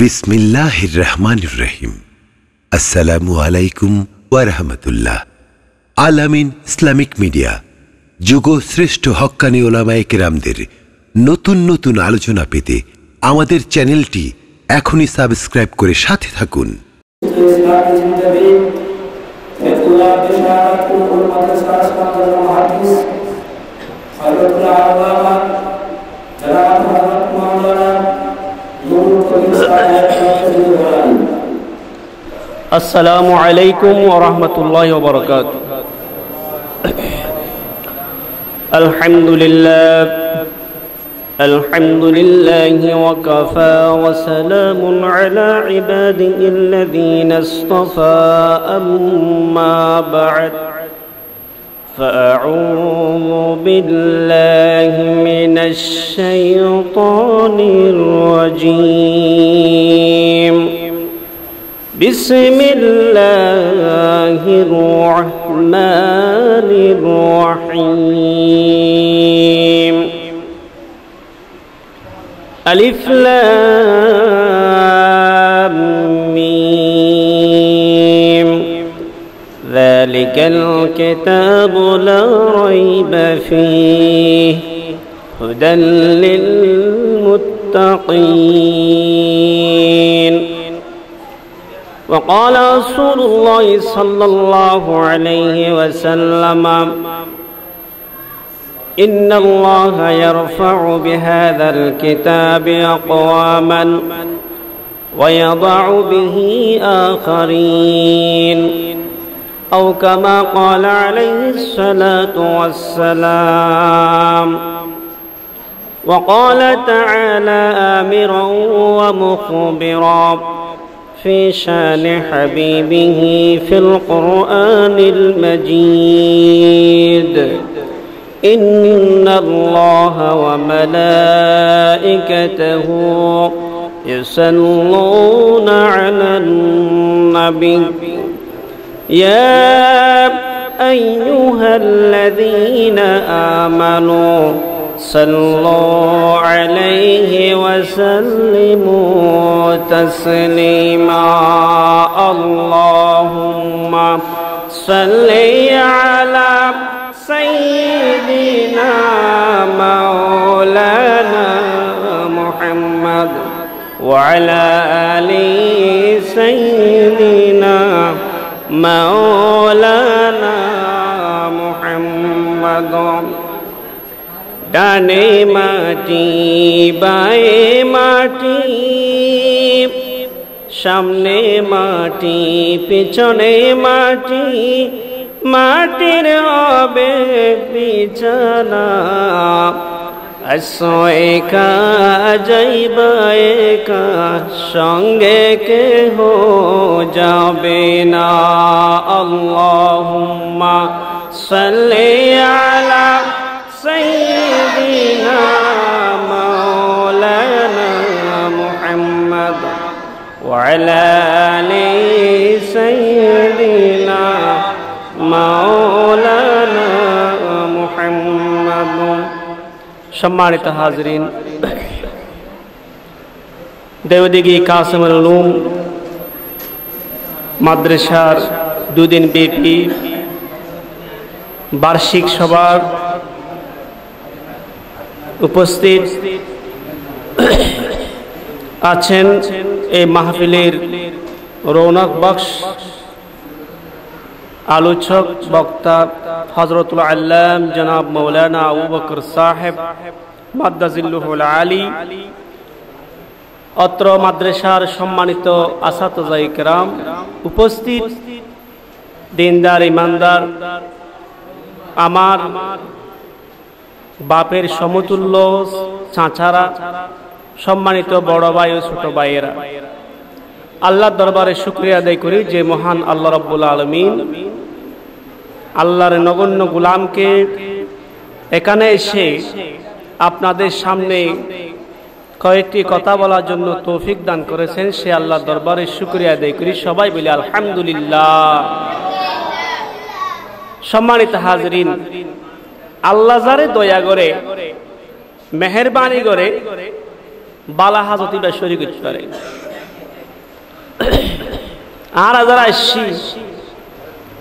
Bismillahir Rahman Rahim. Assalamu alaikum wa rahmatullah. Al Amin Islamic Media. Jugo Shrestho Hokkani Olamaye kiramder notun notun alochona pete amader channel ti ekhoni subscribe kore sathe thakun. Hazratul Allama Janab Mawlana Assalamu alaikum wa rahmatullahi wa barakatuh. Alhamdulillahi wa kafa wa salamun ala ibadihi alladhina istafa amma ba'd. فأعوذ بالله من الشيطان الرجيم بسم الله الرحمن الرحيم ألف لام ميم ذلك الكتاب لا ريب فيه هدى للمتقين وقال رسول الله صلى الله عليه وسلم إن الله يرفع بهذا الكتاب أقواما ويضع به آخرين أو كما قال عليه الصلاة والسلام وقال تعالى آمرا ومخبرا في شان حبيبه في القرآن المجيد إن الله وملائكته يصلون على النبي يا أيها الذين آمنوا صلوا عليه وسلموا تسليما اللهم صل على سيدنا مولانا محمد وعلى آله سيدنا مولانا محمد ডানে মাটি বায়ে মাটি সামনে মাটি পিছনে মাটি মাটির হবে বিছানা আসো একা যাইবা একা সঙ্গে কেহ যাবে না আল্লাহুম্মা সাল্লি আলা সাইয়্যিদিনা মাওলানা মুহাম্মদ ওয়া আলা আলি সাইয়্যিদিনা মাওলানা মুহাম্মদ। সম্মানিত হাজরিন, দেওদিঘি কাসিমুল উলুম মাদ্রাসার দুদিন ব্যাপী বার্ষিক সভার উপস্থিত আছেন এই মাহফিলের রৌনক বক্স আলোচক বক্তা হযরতুল আল্লামা জনাব মাওলানা আবু বকর সাহেব মাদ্দাজিল্লুহুল আলী, অত্র মাদ্রাসার সম্মানিত আসাতজায়ে কেরাম, উপস্থিত দিনদার ইমানদার, আমার বাপের সমতুল্য চাচারা, সম্মানিত বড় ভাই ও ছোট ভাইয়েরা, আল্লাহর দরবারে শুকরিয়া আদায় করি যে মহান আল্লাহ রাব্বুল আলামিন আল্লাহর নগণ্য গোলামকে এখানে এসে আপনাদের সামনে কয়েকটি কথা বলার জন্য তৌফিক দান করেছেন। সে আল্লাহর দরবারে শুকরিয়া আদায় করি, সবাই বলি আলহামদুলিল্লাহ। সম্মানিত হাজরিন, আল্লাহ যারে দয়া করে মেহেরবানি করে বালা হাজতি বা শরীক করে আর যারা আসছি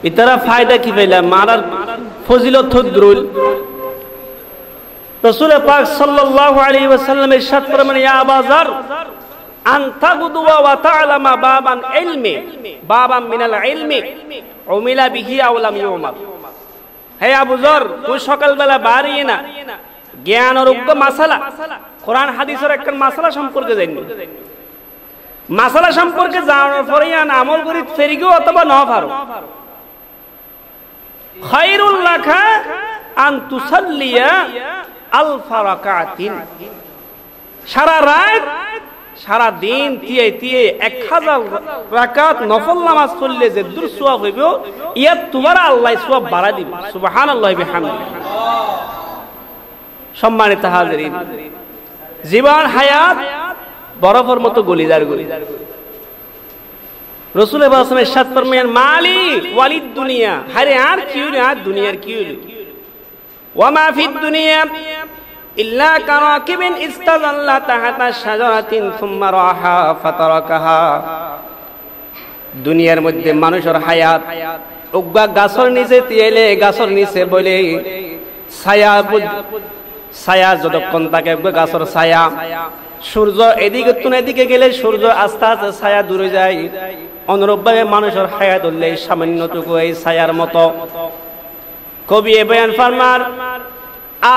ইতারা ফায়দা কি পেলাম মারার ফজিলত হদ্রুল রাসূল পাক সাল্লাল্লাহু আলাইহি ওয়াসাল্লাম ইরশাদ ফরমান ইয়া আবা যার আনতা গুদুয়া ওয়া তাআলামা বাবান ইলমি বাবান মিনাল ইলমি উমিলা বিহি আও লাম ইউমাল হে আবু যার তুই সকাল বেলা বাড়িয়ে না জ্ঞান আর উগ্র মাসালা কোরআন হাদিসের একটা মাসালা সম্পর্কে জানি মাসালা সম্পর্কে জানার পরে আন আমল করি ফেরিগো অথবা না পারো খায়রুল লাকা আন তুসাল্লিয়া আলফ রাকাতিন সারা রাত সারা দিন তিয়ে তিয়ে 1000 রাকাত নফল নামাজ পড়লে যে দূর সওয়াব হবে ইয়া তোমার আল্লাহ সওয়াব বাড়া দিবে সুবহানাল্লাহি বিহামদিহি সম্মানিত হাজেরিন জীবন হায়াত বরফের মতো গলিদার গলি রাসূল পাক সাল্লাল্লাহু আলাইহি ওয়াসাল্লাম ইরশাদ ফরমান মালি ওয়ালিদ দুনিয়া আরে আর কি হলো আর দুনিয়ার কি হলো ওয়া মা ফিদ দুনিয়া ইল্লা কারাকিবিন ইস্তাজাল্লা তাহাতা শাজারাতিন সুম্মা রাহা ফাতারাকাহা দুনিয়ার মধ্যে মানুষের হায়াত উগবা গাছর নিচে তেলে গাছর নিচে বলে ছায়া ছায়া যতক্ষণ থাকে উগবা গাছর ছায়া সূর্য এদিকে তুন এদিকে গেলে সূর্য আস্তে আস্তে ছায়া দূরে যায় অনুরূপভাবে মানুষের হায়াত হলে সামান্যটুকু এই ছায়ার মতো কবি এ বয়ান ফরমার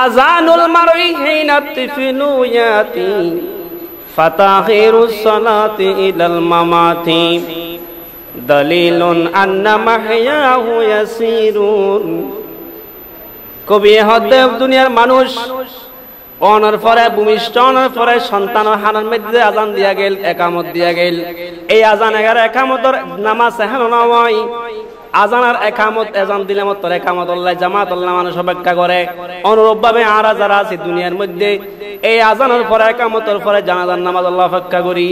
আযানুল মারই হিনা তিফিনু ইয়াতি ফাতাহিরুস সালাতি ইলাল মামাতি দলিলুন আন্না মাহয়াহু ইয়াসিরুন কবি হতে দুনিয়ার মানুষ অনার পরে ভূমিষ্ঠ অনার পরে সন্তান হানার মধ্যে আজান দিয়া গেল একামত দিয়া গেল এই আজান এগার একামতর নামাজ হেন নয় আজান আর একামত আজান দিলে মত একামত আল্লাহ জামাত আল্লাহ মানুষ অপেক্ষা করে অনুরূপভাবে আর যারা আছে দুনিয়ার মধ্যে এই আজানের পরে একামতের পরে জানাজার নামাজ আল্লাহ অপেক্ষা করি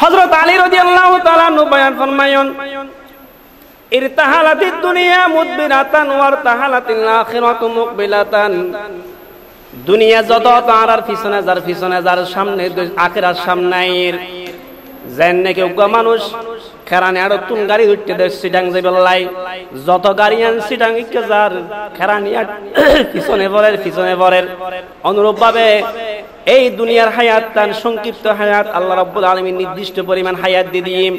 হযরত আলী রাদিয়াল্লাহু তাআলা নু বয়ান ফরমায়ন ইরতাহালাতিদ দুনিয়া মুদবিরাতান ওয়া ইরতাহালাতিল আখিরাতু মুকবিলাতান দুনিয়া যত তার আর পিছনে যার সামনে আখিরাত সামনের জেনে কেউ মানুষ খেরানে আর তুন গাড়ি উঠতে দেয় সিডাং যাইবেলাই যত গাড়ি আন সিডাং ইকে যার খেরানি আর পিছনে পরের অনুরূপ ভাবে এই দুনিয়ার হায়াত তান সংক্ষিপ্ত হায়াত আল্লাহ রাব্বুল আলামিন নির্দিষ্ট পরিমাণ হায়াত দিয়ে দিয়েন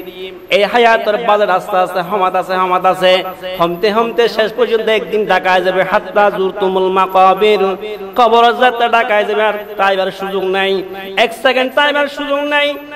এই হায়াতের বাজার আস্তে আস্তে হমাত আছে হমতে হমতে শেষ পর্যন্ত একদিন ঢাকায় যাবে হাত্তা জুরতুমুল মাকাবির কবর যাত্রা ঢাকায় যাবে আর তাইবার সুযোগ নাই এক সেকেন্ড তাইবার সুযোগ নাই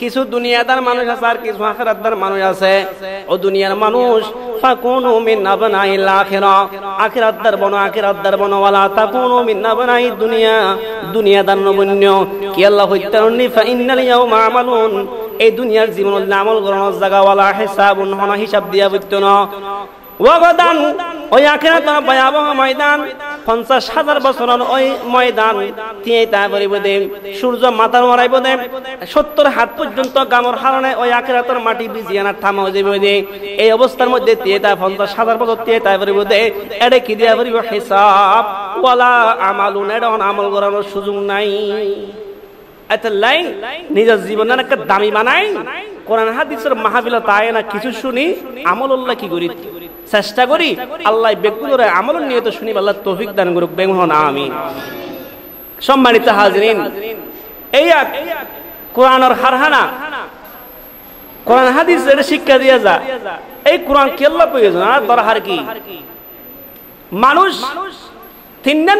কিছু দুনিয়াদার মানুষ আছে আর কিছু আখিরাতদার মানুষ আছে ও দুনিয়ার মানুষ ফাকুনু মিন আবনাইল আখিরা আখিরাতদার বনো ওয়ালা তাকুনু মিন আবনাই দুনিয়া দুনিয়াদার নবন্য কি আল্লাহ হইতারনি ফা ইন্নাল ইয়াউমা আমালুন এই দুনিয়ার জীবনের আমল গ্রহণ জায়গা ওয়ালা হিসাবুন হনা হিসাব দিয়া বইতন ওয়াগদান ওই আখিরাতের ভয়াবহ ময়দান 50000 বছরের ওই ময়দান তিয়ে তা পরিবদে সূর্য মাথার মরাইবদে 70 হাত পর্যন্ত গামর হারণে ওই আখিরাতের মাটি বিজিয়ানা থামা হইবদে এই অবস্থার মধ্যে তিয়ে তা 50000 বছর তিয়ে তা পরিবদে এডে কি দিয়া পরিব হিসাব ওয়ালা আমালুন এডন আমল করার সুযোগ নাই এটা লাই নিজের জীবনের একটা দামি বানাই কোরআন হাদিসের মাহফিলত আয় না কিছু শুনি আমল আল্লাহ কি করি চেষ্টা করি আল্লাহ ব্যক্তিগত আমলের নিয়ত শুনি আল্লাহ তৌফিক দান করুক বেমহন আমিন সম্মানিত হাজিরিন এই কোরআনের হারহানা কোরআন হাদিস এর শিক্ষা দিয়া যা এই কোরআন কেল্লা প্রয়োজন আর দরকার কি মানুষ তিনজন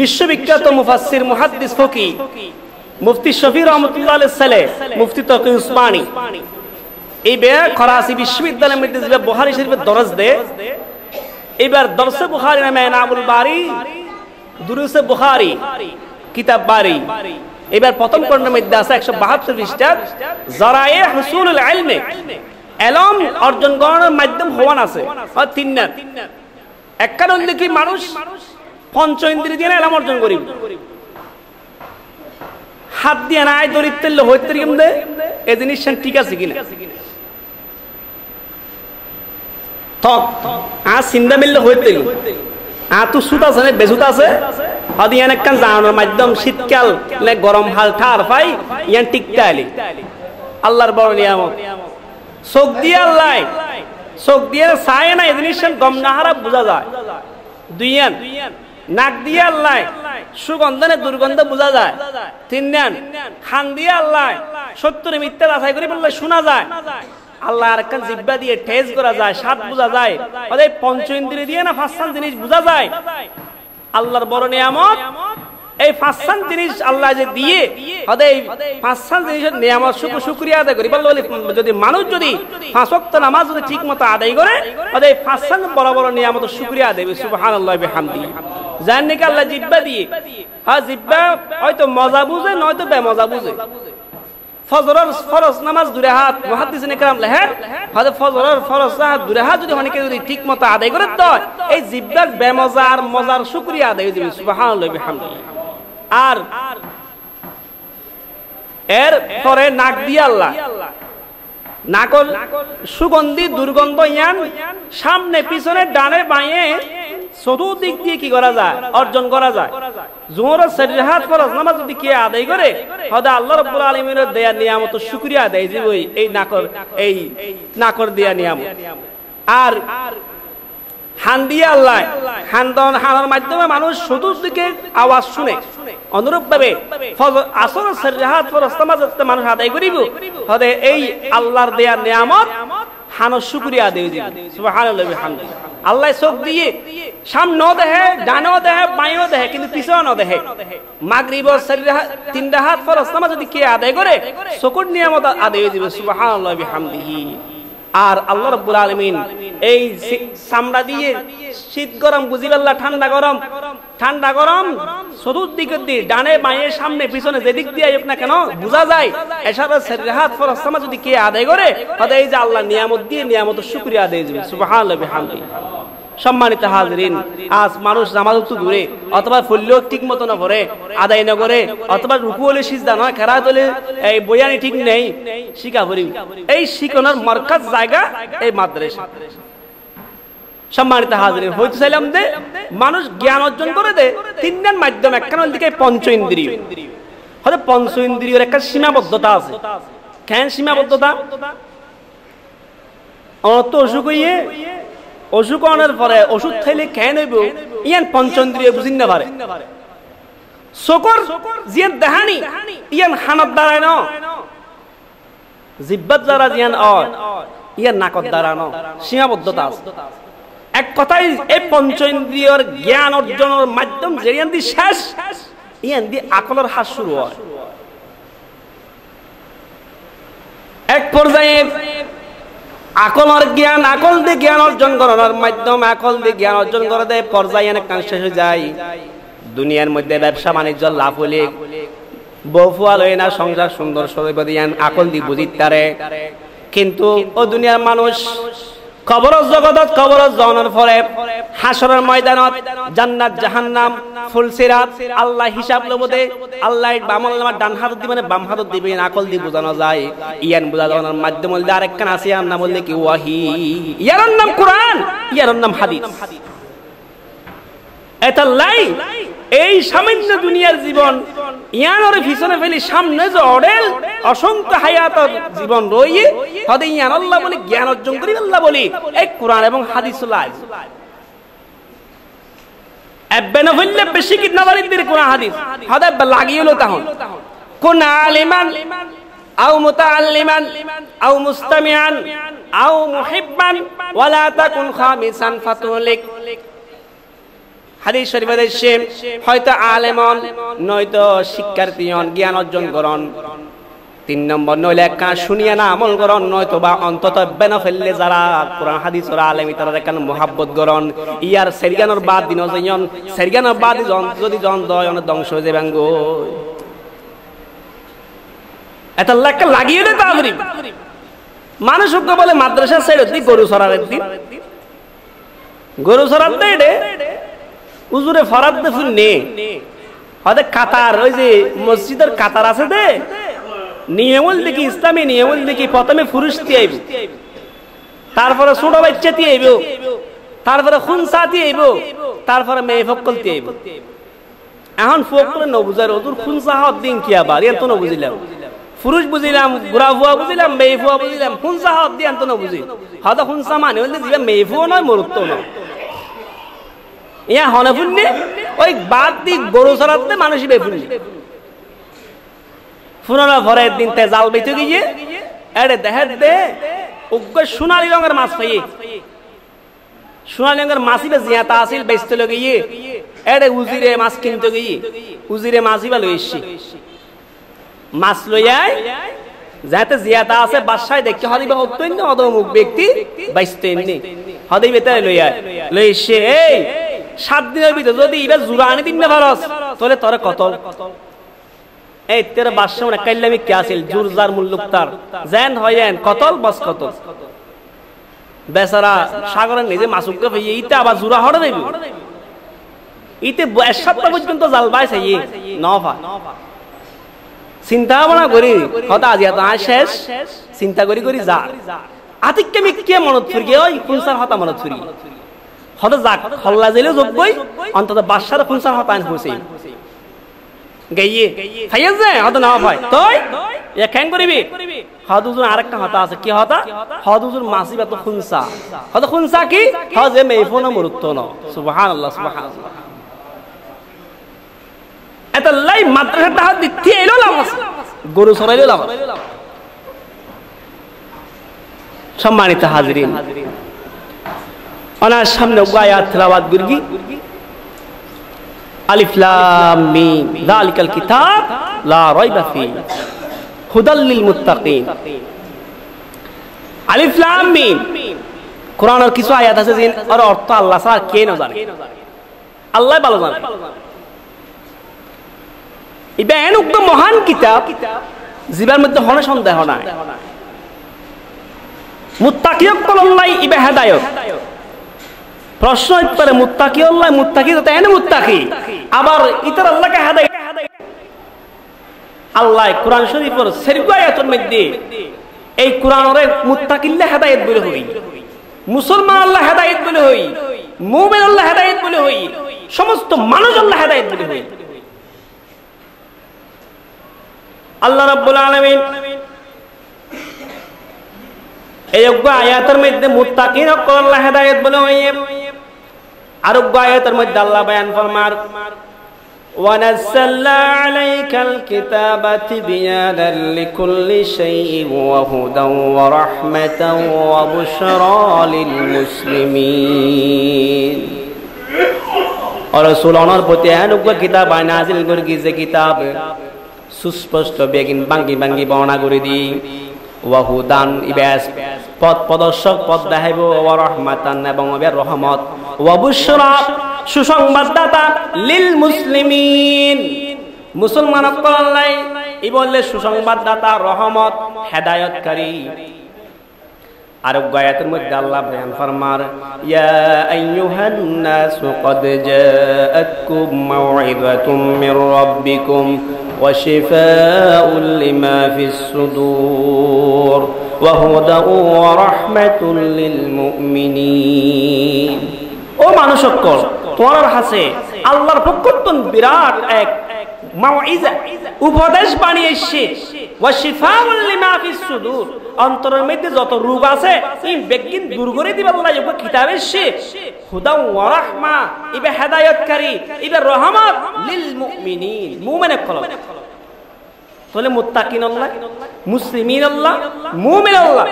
বিশ্ববিখ্যাত মুফাসসির মুহাদ্দিস ফকি মুফতি শফি রহমাতুল্লাহ আলাইহিস সালাম মুফতি তাকি উসমানী এইবার করাচি বিশ্ববিদ্যালয়ের মধ্যে যে বুখারী শরীফের দরস দে এইবার দরসে বুখারী নামে এনামুল বারী দুরুসে বুখারী কিতাব বারী এইবার প্রথম খণ্ডের মধ্যে আছে 172 পৃষ্ঠা জারায়ে হুসুলুল ইলমে ইলম অর্জন করার মাধ্যম হওয়ান আছে আর তিন না এক কারণ কি মানুষ পঞ্চ ইন্দ্রিয় দিয়ে ইলম অর্জন করিব হাত দিয়ে নাই দরিদ্র হইতে কিমদে এই জিনিসটা ঠিক আছে কিনা তক আ সিন্দা মিললে হইতে আ তো সুতা জানে বেজুতা আছে আদি এনে কান জানার মাধ্যম শীতকাল লে গরম হাল ঠার ভাই ইয়ান টিকতা আলি আল্লাহর বড় নিয়ামত চোখ দিয়ে আল্লাহ চোখ দিয়ে ছায় না এই জিনিসটা গম না হারা বোঝা যায় দুইয়ান নাক দিয়ে আল্লাহ সুগন্ধনে দুর্গন্ধ বোঝা যায় তিনয়ান খান দিয়ে আল্লাহ সত্যরে মিথ্যা আছাই করে বললে শোনা যায় আল্লাহ আর কান জিহ্বা দিয়ে ঠেস করা যায় সাত বোঝা যায় ওই পঞ্চ ইন্দ্রিয় দিয়ে না পাঁচটা জিনিস বোঝা যায় আল্লাহর বড় নিয়ামত এই পাঁচটা জিনিস আল্লাহ যে দিয়ে ওই পাঁচটা জিনিসের নিয়ামত শুকরিয়া আদায় করি বললে যদি মানুষ যদি পাঁচ ওয়াক্ত নামাজ যদি ঠিকমতো আদায় করে ওই পাঁচটা বড় বড় নিয়ামত শুকরিয়া আদায় করবে সুবহানাল্লাহি বিহামদিহি জানি কি আল্লাহ জিহ্বা দিয়ে হ্যাঁ জিহ্বা হয়তো মজা বুঝে নয়তো বেমজা বুঝে ফজরের ফরজ নামাজ দুই রাকাত মুহাদ্দিসিন کرام লেখেন হযরত ফজরের ফরজ সাহাব দুই রাকাত যদি অনেকে যদি ঠিকমতো আদায় করে তো এই জিহ্বার বেমজা আর মজার শুকরিয়া আদায় দিবে সুবহানাল্লাহি বিহামদিহি আর এর পরে নাক দিয়ে আল্লাহ নাকল সুগন্ধি দুর্গন্ধ ইয়ান সামনে পিছনে ডানে বাঁয়ে চতুর্দিক দিয়ে কি করা যায় অর্জন করা যায় জোহরের সরিহাত ফরজ নামাজ যদি কে আদায় করে হদা আল্লাহ রাব্বুল আলামিনের দেয়া নিয়ামত শুকরিয়া আদায় দিব এই নাকর দেয়া নিয়ামত আর হান দিয়ে আল্লাহ হানদন হানার মাধ্যমে মানুষ চতুর্দিকে আওয়াজ শুনে অনুরূপ ভাবে আসর সরিহাত ফরজ নামাজ যদি মানুষ আদায় করিব হদে এই আল্লাহর দেয়া নিয়ামত হানো শুকরিয়া আদায় দিব সুবহানাল্লাহি বিহামদিহি আল্লাহ চোখ দিয়ে সামনেও দেহে ডানেও দেহে বাঁয়েও দেহে কিন্তু পিছনেও দেহে মাগরিবের তিন রাকাত ফরজ নামাজ যদি কে আদায় করে চোখের নিয়ামত আদায় হয়ে যাবে সুবহানাল্লাহি বিহামদিহি আর আল্লাহ রাব্বুল আলামিন এই চামড়া দিয়ে শীত গরম বুঝিল আল্লাহ ঠান্ডা গরম চতুর্দিকে দিয়ে ডানে বাঁয়ে সামনে পিছনে যেদিক দিয়ে আইব না কেন বোঝা যায় এছাড়া সরিহাত ফরজ নামাজ যদি কে আদায় করে তাহলে এই যে আল্লাহ নিয়ামত দিয়ে নিয়ামত শুকরিয়া আদায় দিবে সুবহানাল্লাহি বিহামদিহি সম্মানিত হাজরিন আজ মানুষ নামাজ তো দূরে অথবা ফল্লিও ঠিক মতো না পড়ে আদায় না করে অথবা রুকু হলে সিজদা নয় কেরাত হলে এই বয়ানি ঠিক নেই শিখা পড়ি এই শিখানোর মার্কাজ জায়গা এই মাদ্রাসা সম্মানিত হাজরিন হইতে চাইলাম যে মানুষ জ্ঞান অর্জন করে দে তিনটার মাধ্যমে একখান দিকে পঞ্চ ইন্দ্রিয় হয়তো পঞ্চ ইন্দ্রিয়র একটা সীমাবদ্ধতা আছে কেন সীমাবদ্ধতা অত অসুখ হইয়ে অসুখ আনার পরে ওষুধ খাইলে কেন হইব ইয়ান পঞ্চ ইন্দ্রিয় বুঝিন না পারে চকর জিয়ান দেহানি ইয়ান হানত দাঁড়ায় না জিব্বাত যারা জিয়ান অর ইয়ান নাকত দাঁড়ানো সীমাবদ্ধতা আছে এক কথাই এই পঞ্চ ইন্দ্রিয়র জ্ঞান অর্জনের মাধ্যম যেয়ান দি শেষ ইয়ান দি আকলের হাত শুরু হয় এক পর্যায়ে আকলের জ্ঞান আকল দিয়ে জ্ঞান অর্জন করার মাধ্যম আকল দিয়ে জ্ঞান অর্জন করা দেয় পর্যায়ে অনেক কাজ শেষ হয়ে যায় দুনিয়ার মধ্যে ব্যবসা বাণিজ্য লাভ হলে বউফুয়াল হয় না সংসার সুন্দর সরবদি আকল দিয়ে বুঝিতে পারে কিন্তু ও দুনিয়ার মানুষ কবরের জগতত কবরের জনের পরে হাসরের ময়দানত জান্নাত জাহান্নাম ফুলসিরাত আল্লাহ হিসাব লবদে আল্লাহ বামল নামা ডান হাত দি মানে বাম হাত দিবে আকল দি বোঝানো যায় ইয়ান বোঝানোর মাধ্যমে বললে আরেকখান আছে আর না বললে কি ওয়াহি ইয়ার নাম কোরআন ইয়ার নাম হাদিস এটা লাই এই সামান্য দুনিয়ার জীবন ইয়ানোর পিছনে ফেলি সামনে যে অডেল অসংখ্য হায়াতের জীবন রইয়ে হদে ইয়ান আল্লাহ বলি জ্ঞান অর্জন করি আল্লাহ বলি এই কোরআন এবং হাদিস লাই এবেন হইলে বেশি কি না জানি দের কোরআন হাদিস হদে লাগিয়েলো তখন কোন আলিমান আও মুতাআল্লিমান আও মুস্তামিআন আও মুহিব্বান ওয়ালা তাকুন খামিসান ফাতুলিক হাদিস শরীফের শেম হয়তো আলেমন নয়তো শিক্ষার্থীগণ জ্ঞান অর্জন করন তিন নম্বর নইলে একা শুনিয়া না আমল করন নয়তো বা অন্তত বেনা ফেললে যারা কোরআন হাদিস ওরা আলেমী তারা একান মহাব্বত করন ইয়ার সেরিগানোর বাদ দিন যেন সেরিগানোর বাদ যদি জন দয় অনেক ধ্বংস হয়ে যাবেন গো এত লেখা লাগিয়ে দে তাহরি মানুষ বলে মাদ্রাসা ছেড়ে দিই গরু সরারের দিন গরু সরার দেয় হুজুরে ফরাদ দেখুন নে হয়তো কাতার ওই যে মসজিদের কাতার আছে দে নিয়মল দেখি ইসলামী নিয়মল দেখি প্রথমে পুরুষ দিয়ে আইব তারপরে ছোট বাচ্চা দিয়ে আইব তারপরে খুনসা দিয়ে আইব তারপরে মেয়ে ফকল দিয়ে আইব এখন ফকল ন বুঝার ওদুর খুনসা হওয়ার দিন কি আবার এত ন বুঝিলাম পুরুষ বুঝিলাম বুড়া ভুয়া বুঝিলাম মেয়ে ভুয়া বুঝিলাম খুনসা হওয়ার দিন এত ন বুঝি হয়তো খুনসা মানে হলে যে মেয়ে ভুয়া নয় মরুত্ব নয় ইয়া হনে ফুলনি ওই বাদ দি গরু চড়াতে মানুষই বেফুলনি ফুনারা ভরে দিন তে জাল বেঁচে গিয়ে আরে দেহের দে উগ্র সোনালি রঙের মাছ পাইয়ে সোনালি রঙের মাছই বা জিয়াতা আসিল বেচতে লগিয়ে আরে উজিরে মাছ কিনতে গিয়ে উজিরে মাছই বা লইছি মাছ লইয়াই যাতে জিয়াতা আছে বাদশায় দেখতে হরিবা অত্যন্ত অদমুখ ব্যক্তি বাইসতে এমনি হদই বেতারে লইয়াই লইছে এই সাত দিনের ভিতরে যদি ইবা জুরানি দিন না ফরজ তাহলে তোর কত এই তের বাদশা মানে কাইলামি কি আছিল জুরজার মুল্লুকতার জেন হয়েন কতল বস কত বেচারা সাগরের নিজে মাসুককে পেয়ে ইতে আবার জুরা হড়ে দেব ইতে বয়সটা পর্যন্ত জালবাই চাইয়ে নফা চিন্তা ভাবনা করি কথা আজি তো শেষ চিন্তা করি করি যা আতিককে মি কে মনত ফুরগে ওই কুনসার হতা মনত ফুরি হতে যাক খল্লা জেলে যোগ্যই অন্তত বাদশার কুনসার হতান হইছে গইয়ে খাইয়া যায় হত না ভাই তুই এ কেন করিবি হাদুজুর আরেকটা হতা আছে কি হতা হাদুজুর মাসি বা তো খুনসা হত খুনসা কি হজে মেইফোনা মরুত না সুবহানাল্লাহ সুবহানাল্লাহ এটা লাই মাদ্রাসাটা দিতে এলো লামাস গরু সরাইলো লামাস সম্মানিত হাজিরিন ওনার সামনে আয়াত তেলাওয়াত করবি আলিফ লাম মিম যালিকাল কিতাব লা রাইবা ফি হুদাল লিল মুত্তাকিন আলিফ লাম মিম কুরআনের কিছু আয়াত আছে যে আর অর্থ আল্লাহ ছাড়া কে না জানে আল্লাহ ভালো জানে ইবা এন উক্ত মহান কিতাব জীবের মধ্যে হন সন্দেহ নাই মুত্তাকিয়ক কল্লাই ইবা হেদায়েত প্রশ্ন উত্তরে মুত্তাকি আল্লাহ মুত্তাকি তো এনে মুত্তাকি আবার ইতর আল্লাহকে হেদায়েত আল্লাহ কুরআন শরীফের শরীয়তের মধ্যে এই কুরআনের মুত্তাকিল্লাহ হেদায়েত বলে হই মুসলমান আল্লাহ হেদায়েত বলে হই মুমিন আল্লাহ হেদায়েত বলে হই সমস্ত মানুষ আল্লাহ হেদায়েত বলে হই আল্লাহ রাব্বুল আলামিন এই যোগ্য আয়াতের মধ্যে মুত্তাকিন হকল আল্লাহ হেদায়েত বলে হইয়ে আর যোগ্য আয়াতের মধ্যে আল্লাহ বয়ান ফরমার ওয়া নাসাল্লা আলাইকাল কিতাবা তিবিয়ানাল লিকুল্লি শাইইন ওয়া হুদাও ওয়া রাহমাতাও ওয়া বুশরা লিল মুসলিমিন আর রাসূল ওনার প্রতি এই যোগ্য কিতাব নাযিল করে গিয়েছে কিতাব সুস্পষ্ট বেগিন বাঙ্গি বাঙ্গি বর্ণনা করে দিই ওয়াহুদান ইবাস পথ প্রদর্শক পথ দেখাইব ওয়া রাহমাতান এবং রহমত ওয়া বুশরা সুসংবাদদাতা লিল মুসলিমিন মুসলমান আল্লাহ ই বললে সুসংবাদদাতা রহমত হেদায়েতকারী আর গায়াতের মধ্যে আল্লাহ বয়ান ফরমার ইয়া আইয়ুহান নাস কদ জাআতকুম মাউইযাতুম মির রাব্বিকুম ওয়া শিফাউল লিমা ফিস সুদূর ওয়া হুদা ওয়া রাহমাতুল লিল মুমিনিন ও মানুষসকল তোমার কাছে আল্লাহর পক্ষ থেকে বিরাট এক মাউইযা উপদেশ বাণী এসেছে ওয়া শিফাউল লিমা ফিস সুদূর অন্তরের মধ্যে যত রোগ আছে এই ব্যক্তির দূর করে দিবে আল্লাহ ইবা কিতাবের শে হুদা ওয়া রাহমা ইবা হেদায়েতকারী ইবা রহমত লিল মুমিনিন মুমিনের কলব তাহলে মুত্তাকিন আল্লাহ মুসলিমিন আল্লাহ মুমিন আল্লাহ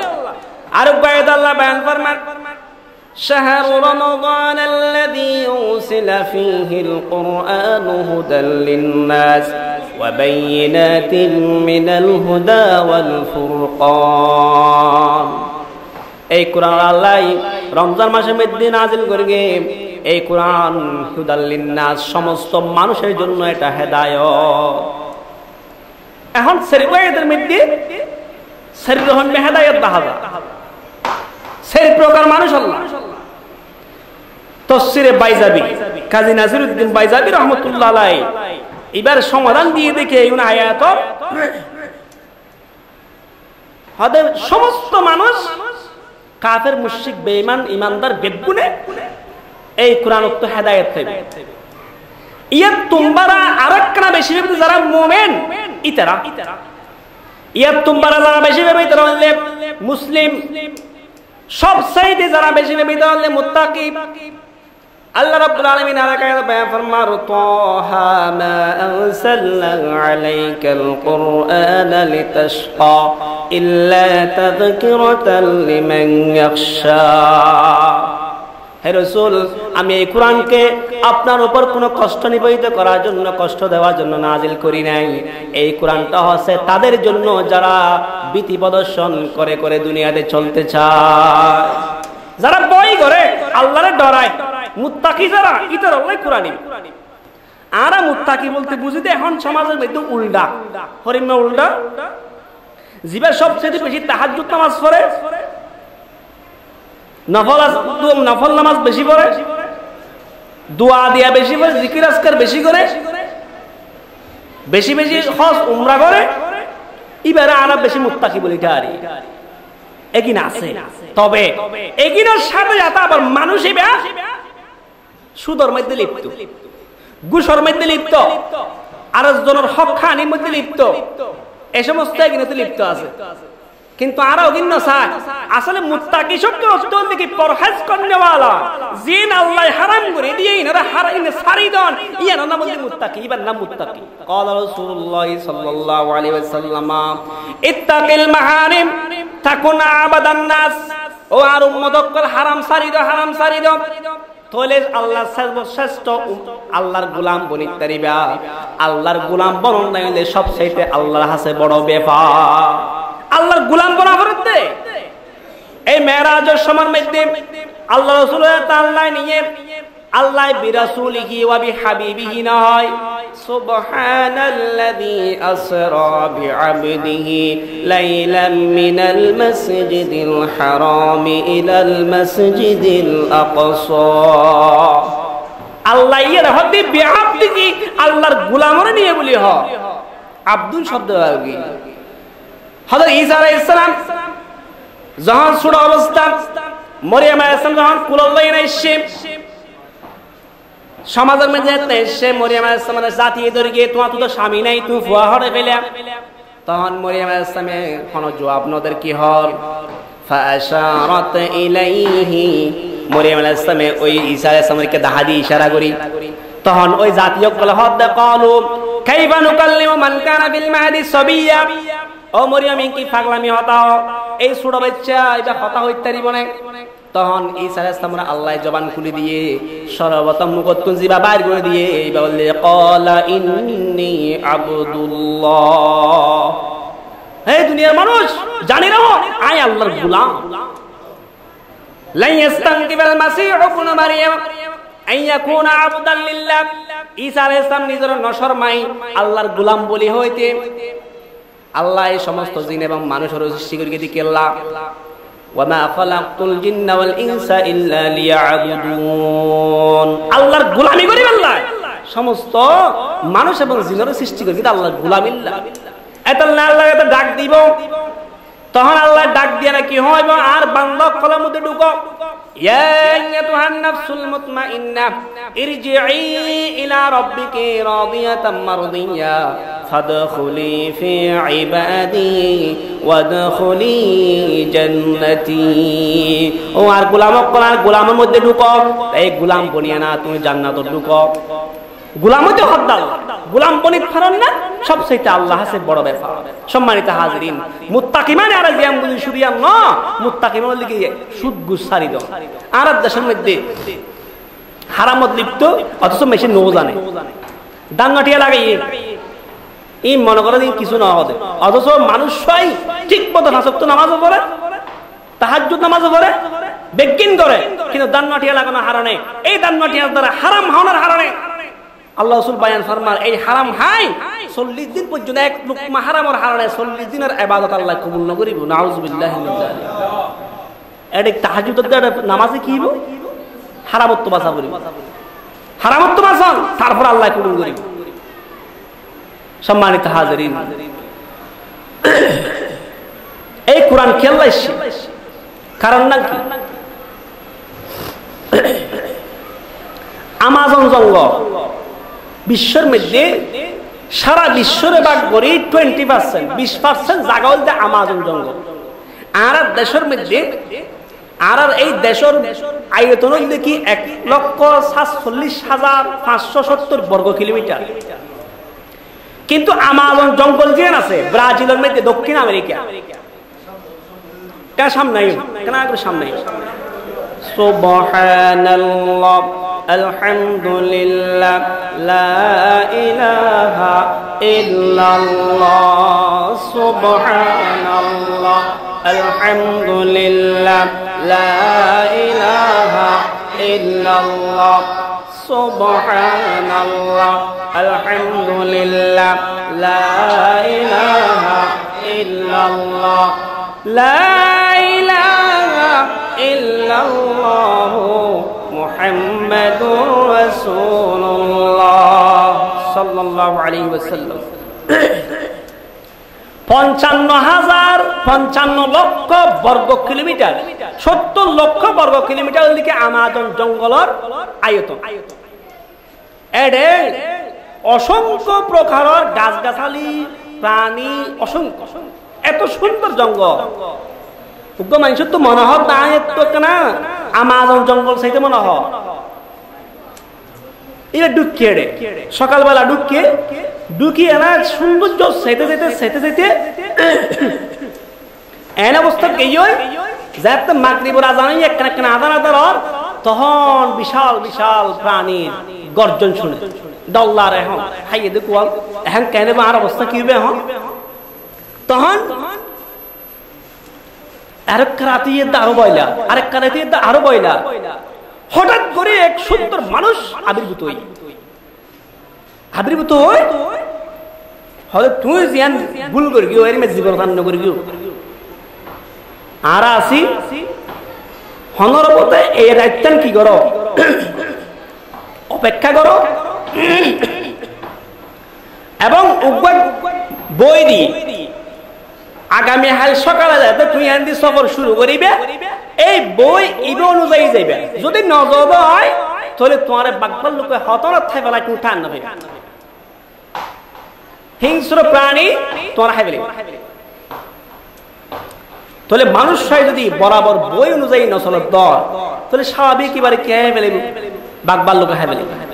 আর গায়দ আল্লাহ বয়ান ফরমান شهر رمضان الذي أنزل فيه القرآن هدى للناس وبينات من الهدى والفرقان এই কুরআন আল্লাহ রমজান মাসের মধ্যে নাযিল করবে এই কুরআন হুদাল লিন্নাস সমস্ত মানুষের জন্য এটা হেদায়েত এখন শরীয়তের মধ্যে শরীরহন হেদায়েত বাহাদা সেই প্রকার মানুষ আল্লাহ তফসিরে বাইজাবি কাজী নাসিরউদ্দিন বাইজাবি রাহমাতুল্লাহ আলাইহি এবার সমাধান দিয়ে দেখে ইউনা আয়াত হাদের সমস্ত মানুষ কাফের মুশরিক বেঈমান ইমানদার বেদগুনে এই কুরআন উক্ত হেদায়েত পাবে ইয়া তোমরা আরাকনা বেশি বেশি যারা মুমিন ইতারা ইয়া তোমরা যারা বেশি বেশি ইতারা হলে মুসলিম সব সাইদে যারা বেশি বেশি ইতারা হলে মুত্তাকি আল্লাহ রাব্বুল আলামিন আরাকায়াত বায়া ফরমার তাহা মা আনসালনা আলাইকাল কুরআন লিতাশকা ইল্লা তাযকিরাতাল লিমান ইয়াখশা হে রাসূল আমি এই কুরআনকে আপনার উপর কোনো কষ্ট নিবেদিত করার জন্য কষ্ট দেওয়ার জন্য নাযিল করি নাই এই কুরআনটা হচ্ছে তাদের জন্য যারা ভীতি প্রদর্শন করে করে দুনিয়াতে চলতে চায় যারা ভয় করে আল্লাহরে ডরায় মুত্তাকি যারা ইতার আল্লাহ কুরআনি আর মুত্তাকি বলতে বুঝিতে এখন সমাজের মধ্যে উল্টা হরিমা উল্টা জিবা সবচেয়ে বেশি তাহাজ্জুদ নামাজ পড়ে নফল নফল নামাজ বেশি পড়ে দোয়া দিয়া বেশি পড়ে জিকির আজকার বেশি করে বেশি বেশি হজ উমরা করে ইবারা আর বেশি মুত্তাকি বলি তারি এগিন আছে তবে এগিনের সাথে যাতা আবার মানুষ ইবা সুদর মধ্যে লিপ্ত গুসর মধ্যে লিপ্ত আর জনের হক খানির মধ্যে লিপ্ত এই সমস্ত এগিনতে লিপ্ত আছে কিন্তু আরো অগিন্ন সাথ আসলে মুত্তাকি শব্দ অর্থ হল কি পরহেজ করনেওয়ালা জিন আল্লাহ হারাম করে দিয়ে ইনারা হারাইন সারিদন ইয়ার নাম হল মুত্তাকি ইবার নাম মুত্তাকি قال رسول الله صلى الله عليه وسلم اتق المحارم تكن عبد الناس ও আর উম্মতকল হারাম সারিদ হারাম সারিদ তোলে আল্লাহ সর্বশ্রেষ্ঠ আল্লাহর গোলাম বনিতারিবা আল্লাহর গোলাম বনন না হলে সবচেয়ে আল্লাহর কাছে বড় ব্যাপার আল্লাহর গোলাম বনা করতে এই মেরাজের সময় মধ্যে আল্লাহ রাসূল তাআলা নিয়ে আল্লাহ বিরাসূলিহি ওয়া বিহাবিবিহি না হয় সুবহানাল্লাযী আসরা বিআবদিহি লাইলাম মিনাল মাসজিদিল হারাম ইলাল মাসজিদিল আকসা আল্লাহ এর হদি বিআবদিহি আল্লাহর গোলামরে নিয়ে বলি হ আব্দুল শব্দ আরবি হযরত ঈসা আলাইহিস সালাম যখন ছোট অবস্থা মরিয়ম আলাইহিস সালাম যখন কুলল্লাইন আইসে সমাজের মধ্যে এসে মরিয়ম আলাইহিস সালামের জাতি দরগে তোমার তো স্বামী নাই তুই ফুয়া হরে গেলা তখন মরিয়ম আলাইহিস সালামে কোন জবাব নদের কি হল ফাশারাত ইলাইহি মরিয়ম আলাইহিস সালামে ওই ঈসা আলাইহিস সালামকে দাহা দিয়ে ইশারা করি তখন ওই জাতি কল হদ ক্বালু কাইফা নুকাল্লিমু মান কানা বিল মাহদি সাবিয়া ও মরিয়ম কি পাগলামি হতাও এই ছোট বাচ্চা এটা হতা হইতারি বনে তখন ঈসা আলাইহিস সালাম আল্লাহ জবান খুলে দিয়ে সর্বপ্রথম মুকতকুনজিবা বাইর করে দিয়ে এই বললে ক্বালা ইন্নী আব্দুল্লাহ হে দুনিয়ার মানুষ জানি নাও আই আল্লাহর গোলাম লাই ইস্তানকিবাল মাসীহ ইবন মারইয়াম আই ইয়াকুনা আবদাল লিল্লাহ ঈসা আলাইহিস সালাম নিজের নশরমাই আল্লাহর গোলাম বলি হইতে আল্লাহ এই সমস্ত জিন এবং মানুষের সৃষ্টি করে দিকে আল্লাহ ওয়া মা খালাকতুল জিন্না ওয়াল ইনসা ইল্লা লিয়াবুদুন আল্লাহর গোলামি করি আল্লাহ সমস্ত মানুষ এবং জিনের সৃষ্টি করে দিকে আল্লাহর গোলামি আল্লাহ এত না আল্লাহ এত ডাক দিব তখন আল্লাহ ডাক দিয়া না কি হয় আর বান্দা কলমের মধ্যে ঢুকো ইয়া আইয়াতুহান নাফসুল মুতমাইন্নাহ ইরজিই ইলা রাব্বিকি রাদিয়াতাম মারদিয়া ফাদখুলি ফি ইবাদি ওয়াদখুলি জান্নতি ও আর গোলাম কলার গোলামের মধ্যে ঢুকো এই গোলাম বনিয়া না তুমি জান্নাতে ঢুকো গোলামত হদ্দাল গোলাম বনিত ফরন না সবচেয়ে আল্লাহ আছে বড় ব্যাপার সম্মানিত হাজেরিন মুত্তাকি মানে আর জিয়াম বলি সুরিয়াম না মুত্তাকি মানে লিখি সুদ গুসারি দ আর দেশের মধ্যে হারামত লিপ্ত অথচ মেশে নো জানে ডাঙ্গাটিয়া লাগাইয়ে এই মনে করে কিছু না হবে অথচ মানুষ সবাই ঠিক মতো নাসক্ত নামাজও পড়ে তাহাজ্জুদ নামাজও পড়ে বেকিন করে কিন্তু ডাঙ্গাটিয়া লাগানো হারানে এই ডাঙ্গাটিয়ার দ্বারা হারাম হওয়ার হারানে আল্লাহ রাসূল বয়ান ফরমান এই হারাম হাই 40 দিন পর্যন্ত এক লুকমা হারামের হারানে 40 দিনের ইবাদত আল্লাহ কবুল না করিব নাউযুবিল্লাহি মিন যালিক এটা তাহাজ্জুদের নামাজে কি হইব হারামত বাঁচা করিব হারামত বাঁচা তারপর আল্লাহ কবুল করিব सम्मानित हाजरीन এই কুরআন কেলাইছি কারণ নাকি আমাজন জঙ্গল বিশ্বের মধ্যে সারা বিশ্বরে ভাগ করি 20% 20% জায়গা হইছে আমাজন জঙ্গল আর দেশের মধ্যে আর এই দেশের আয়তন হইছে কি 1,46,570 বর্গ কিলোমিটার কিন্তু আমাজন জঙ্গল যেন আছে ব্রাজিলের মধ্যে দক্ষিণ আমেরিকা কা সামনে কেন আগে সামনে সুবহানাল্লাহ আলহামদুলিল্লাহ লা ইলাহা ইল্লাল্লাহ সুবহানাল্লাহ আলহামদুলিল্লাহ লা ইলাহা ইল্লাল্লাহ সুবহানাল্লাহ আলহামদুলিল্লাহ লা ইলাহা ইল্লাল্লাহ লা ইলাহা ইল্লাল্লাহ মুহাম্মাদুর রাসূলুল্লাহ সাল্লাল্লাহু আলাইহি ওয়াসাল্লাম 55 লক্ষ বর্গ কিলোমিটার 70 লক্ষ বর্গ কিলোমিটার দিকে আমাজন জঙ্গলের আয়তন এডে অসংখ্য প্রকারের গাছগাছালি প্রাণী অসংখ্য এত সুন্দর জঙ্গল উগ্র মানুষের তো মনে হয় না এত না আমাজন জঙ্গল চাইতে মনে হয় এটা ডুকিয়ে সকালবেলা ডুকিয়ে ডুকিয়ে না সৌন্দর্য সেতে যেতে সেতে যেতে এন অবস্থা এই যাতে মাগরিবের আজান একখানা একখানা আদান আদার তখন বিশাল বিশাল প্রাণীর গর্জন শুনে ডল্লার এখন হাইয়ে দেখো এখন কেন আর অবস্থা কি হবে এখন তখন আরেক রাতে আরো বইলা আরেক রাতে আরো বইলা হঠাৎ করে এক সুন্দর মানুষ আবির্ভূত হই আবির্ভূত হই হলে তুই জ্ঞান ভুল করি গিয়ে এর মধ্যে জীবন কান্ন করি গিয়ে আর আসি হনর পথে এই রাত্যান কি করো অপেক্ষা করো এবং উগ্র বই দি আগামী হাল সকালে যাতে তুই আনন্দি সফর শুরু করিবে এই বই ইবে অনুযায়ী যাইবে যদি নজব হয় তাহলে তোমার বাগবাল লোকে হতরত থাই বেলা কি উঠান না হবে হিংস্র প্রাণী তোরা খাইবে তাহলে মানুষ হয় যদি বরাবর বই অনুযায়ী নসলত দর তাহলে স্বাভাবিক এবারে কে বেলে বাগবাল লোকে খাইবে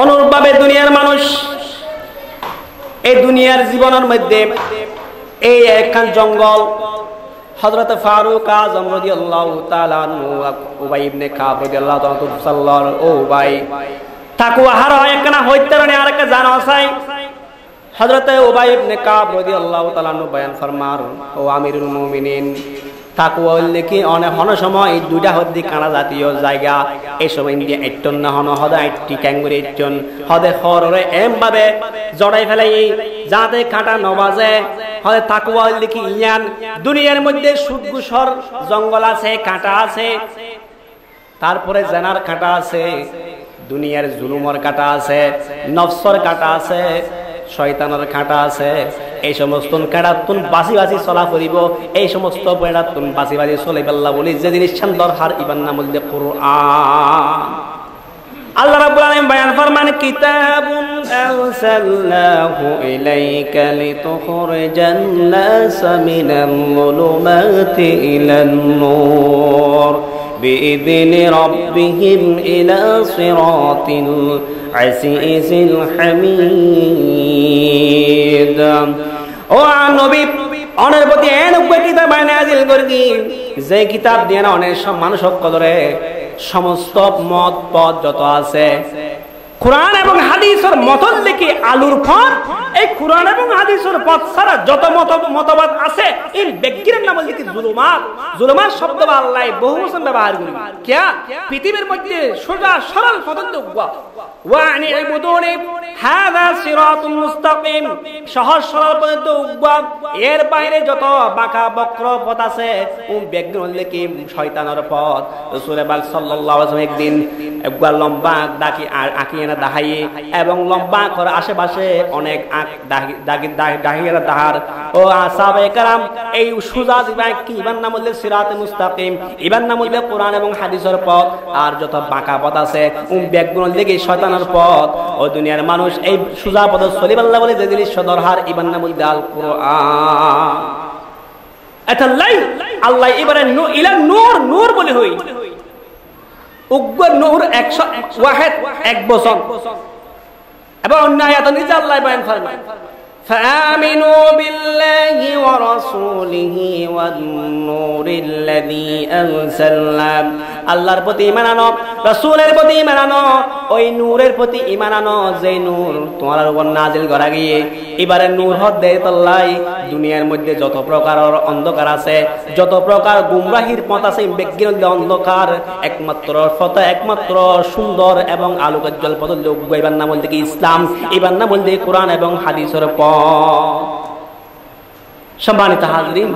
অনুরূপভাবে দুনিয়ার মানুষ এই দুনিয়ার জীবনের মধ্যে এই একখান জঙ্গল হযরত ফারুক আযম রাদিয়াল্লাহু তাআলা আনহু উবাই ইবনে কাব রাদিয়াল্লাহু তাআলা সাল্লাল্লাহু আলাইহি ও উবাই তাকওয়া হার একখানা হইতারণে আরেকটা জানা আছে হযরত উবাই ইবনে কাব রাদিয়াল্লাহু তাআলা আনহু বয়ান ফরমার ও আমিরুল মুমিনিন তাকওয়া হইলে কি অনে হন সময় দুইটা হদ্দি কানা জাতীয় জায়গা এই সময় ইন্ডিয়া একটন না হন হদা একটি ক্যাঙ্গুরি একজন হদে খররে এম ভাবে জড়াই ফেলাই যাতে কাঁটা নবাজে হদে তাকওয়া হইলে কি ইয়ান দুনিয়ার মধ্যে সুদগুসর জঙ্গল আছে কাঁটা আছে তারপরে জেনার কাঁটা আছে দুনিয়ার জুলুমর কাঁটা আছে নফসর কাঁটা আছে শয়তানের কাঁটা আছে এই সমস্ত কেড়াতুন বাসি বাসি চলা করিব এই সমস্ত কেড়াতুন বাসি বাসি চলে পেল্লা বলি যে জিনিস দরহার ইবান নাম বলতে কোরআন আল্লাহ রাব্বুল আলামিন বায়ান ফরমান কিতাবুন আনসালনাহু ইলাইকা লিতুখরিজান নাস মিনাল যুলুমাতি ইলান নূর বিইযনি রাব্বিহিম ইলা সিরাতিল عزيز الحميد او نبي অনের প্রতি এনব্বই কিতাব নাযিল করগি যে কিতাব দিয়ে না অনেক সব মানুষ সকলরে সমস্ত মত পথ যত আছে কোরআন এবং হাদিসের মতন লিখে আলোর পথ এই কুরআন এবং হাদিসের পথ ছাড়া যত মতবাদ আছে এর ব্যক্তির নাম হলো কি যুলুমাত। যুলুমাত শব্দ আল্লাহ বহুবচন ব্যবহার করি কিয়া পৃথিবীর মধ্যে সোজা সরল পথে ওয়া আনি ইবুদুনি হাযা সিরাতুল মুস্তাকিম সহজ সরল পথে এর বাইরে যত বাঁকা বক্র পথ আছে ও ব্যক্তির হলো কি শয়তানের পথ। রাসূল পাক সাল্লাল্লাহু আলাইহি ওয়াসাল্লাম একদিন একবার লম্বা দাকি আর আকিনা দাহাইয়ে এবং লম্বা করে আশেপাশে অনেক মানুষ এই সুজা পথ চলিব আল্লাহ বলে যে জিনিস সদরহার ইবান নামুল আল কুরআন আল্লাহ ইবারে নূর নূর বলে হই উগ্র নূর 101 এক বচন এবং অন্য আয়াত নিজে আল্লাহ বয়ান ফরমান ফাআমিনু বিল্লাহি ওয়া রাসূলিহি ওয়ান নূরিল্লাযী আনসাল্লা আল্লাহর প্রতি ঈমান আনো রাসূলের প্রতি ঈমান আনো ওই নূরের প্রতি ঈমান আনো যে নূর তোমার উপর নাযিল করা গিয়ে এবারে নূর হদে তাল্লাই দুনিয়ার মধ্যে যত প্রকারের অন্ধকার আছে যত প্রকার গুমরাহির পথ আছে ব্যক্তির অন্ধকার একমাত্র পথ একমাত্র সুন্দর এবং আলোকজ্জ্বল পথ এবার নাম বলতে কি ইসলাম এবার নাম বলতে কোরআন এবং হাদিসের পথ। সম্মানিত হাজরিন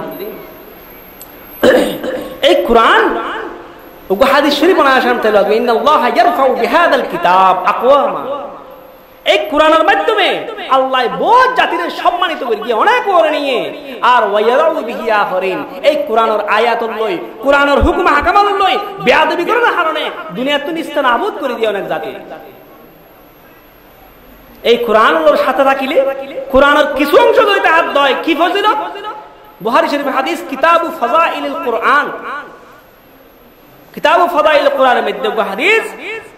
এই কোরআন ও হাদিস শরীফ আনাসাম তেলাওয়াত ইন্নাল্লাহা ইয়ারফাউ বিহাদাল কিতাব আকওয়ামা এই কোরআনের মাধ্যমে আল্লাহ বহুত জাতির সম্মানিত করে গিয়ে অনেক ওরে নিয়ে আর ওয়ায়াউ বিহি আহরিন এই কোরআনের আয়াতুল লই কোরআনের হুকুম হাকামাল লই বেয়াদবি করার কারণে দুনিয়াতে নিস্তান আবুদ করে দিয়ে অনেক জাতি। এই কোরআনের সাথে রাখিলে কোরআনের কিছু অংশ যদি হাত দয় কি ফজিলত বুখারী শরীফ হাদিস কিতাবু ফাযাইলুল কোরআন কিতাবু ফাযাইলুল কোরআনের মধ্যে হাদিস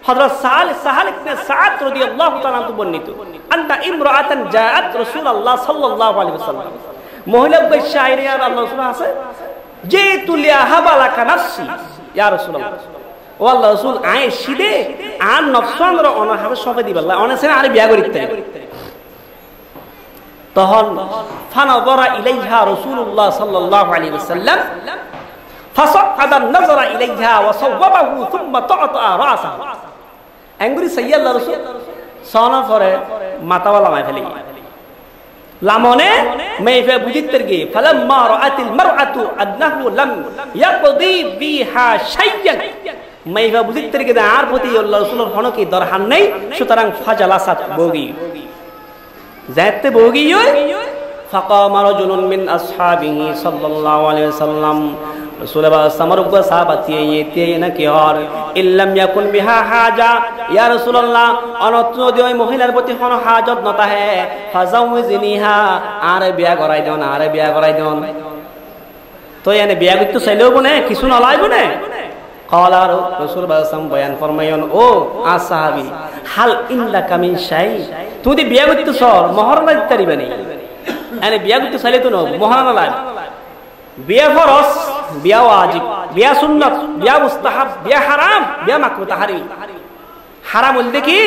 হযরত সাহাল ইবনে সাদ রাদিয়াল্লাহু তাআলা আনহু বর্ণিত আন্না ইমরাআতান জাআত রাসূলুল্লাহ সাল্লাল্লাহু আলাইহি ওয়াসাল্লাম মহিলা বৈ শায়রিয়া আল্লাহ রাসূল আছে যে তুলিয়া হাবালাকা নাফসি ইয়া রাসূলুল্লাহ ও আল্লাহ রাসূল আয় সিদে আর নফসানরা অনহাবে সবে দিবাল্লাহ অনেছেন আর বিয়া করিতে তখন ফানাযরা ইলাইহা রাসূলুল্লাহ সাল্লাল্লাহু আলাইহি ওয়াসাল্লাম ফাসাক্কাদা নাযরা ইলাইহা ওয়া সাওয়াবাহু সুম্মা তাআতা রাসাহু এঙ্গুরি সাইয়া আল্লাহ রাসূল সানা করে মাতাওয়ালা মাই ফেলে লামনে মেফে বুঝিতে গিয়ে ফালাম্মা রাআতিল মারআতু আদনাহু লাম ইয়াকদি বিহা শাইয়ান মেফে বুঝিতে গিয়ে আর প্রতি আল্লাহ রাসূলের হন কি দরহান নাই সুতরাং ফাজালাসাত বগি যাইতে বগি হই ফাকামা রাজুলুন মিন আসহাবিহি সাল্লাল্লাহু আলাইহি ওয়াসাল্লাম কিছু নলাই বনে কলার রসুল বয়ান ফরমায়ন ও আসহাবি হাল ইল্লা কামিন শাই তুমি বিয়া করতে সর মহারণা দিতে পারিবে নি এনে বিয়া করতে চাইলে তো মহারণা লাগবে বিয়া ফরস বিয়া ওয়াজিব বিয়া সুন্নাত বিয়া মুস্তাহাব বিয়া হারাম বিয়া মাকরুহ তাহরিম হারাম বলতে কি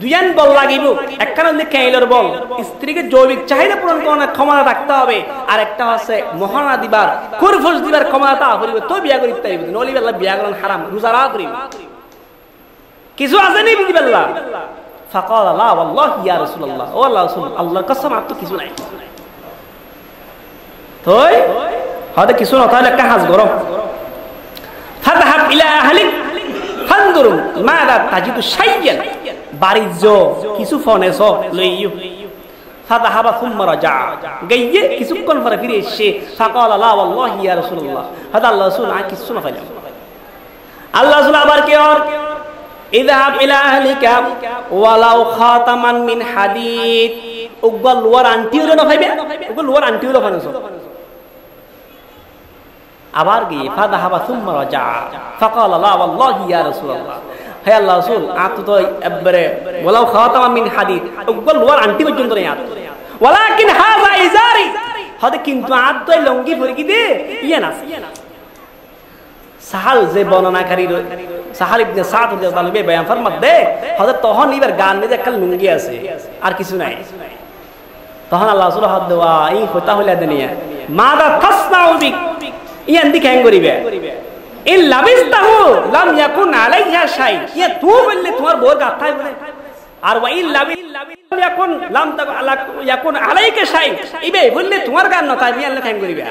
দুইয়ান বল লাগিব একখানা হচ্ছে কাইলার বল স্ত্রীকে জৈবিক চাহিদা পূরণ করার ক্ষমতা রাখতে হবে আর একটা আছে মহানা দিবার কুরফুস দিবার ক্ষমতা হইবে তো বিয়া করিতে হইবে নলি বেলা বিয়া করান হারাম রোজা রাখ করিবে কিছু আছে নি বিধি বেলা ফাকাল লা ওয়াল্লাহি ইয়া রাসূলুল্লাহ ও আল্লাহ রাসূল আল্লাহর কসম আর তো কিছু নাই তোই হতে কিছু না তাহলে একটা হাজ গরম ফাদহাব ইলা আহলিক ফানদুর মাদা তাজিদু শাইয়ান বারিজ কিছু ফনেছ লইউ ফাদহাবা সুম্মা রাজা গইয়ে কিছুক্ষণ পরে ফিরে এসে ফাকাল লা ওয়াল্লাহি ইয়া রাসূলুল্লাহ হাদা আল্লাহ রাসূল আর কিছু না ফাইলাম আল্লাহ রাসূল আবার কি আর ইযহাব ইলা আহলিকা ওয়ালাউ খাতামান মিন হাদিদ ওগবা লোয়ার আন্টি হলো না ফাইবে ওগবা লোয়ার আন্টি হলো ফনেছ আবার গিয়ে ফাদাহাবা সুম্মা রাজা ফাকাল লা ওয়াল্লাহি ইয়া রাসূলুল্লাহ হে আল্লাহ রাসূল আত তো এবারে ওয়ালাউ খাতামা মিন হাদিদ ওয়াল ওয়ার আন্টি পর্যন্ত নাই আত ওয়ালাকিন হাযা ইজারি হতে কিন্তু আত তো লঙ্গি ফরকি দে ইয়া না সাহাল যে বর্ণনাকারী সাহাল ইবনে সাদ রাদিয়াল্লাহু আনহু বয়ান ফরমাত দে হযরত তখন ইবার গান মধ্যে একটা লুঙ্গি আছে আর কিছু নাই তখন আল্লাহ রাসূল হদ দোয়া এই কথা হইলা দুনিয়া মাদা তাসনাউ বিক ইয়ান দি কেন করিবে ইল লাবিস্তাহু লাম ইয়াকুন আলাইহা শাই ইয়া তু বললে তোমার বোর গাথাই বলে আর ওয়াইল লাবিল ইয়াকুন লাম তা ইয়াকুন আলাইকা শাই ইবে বললে তোমার গান নতা ইয়ান কেন করিবে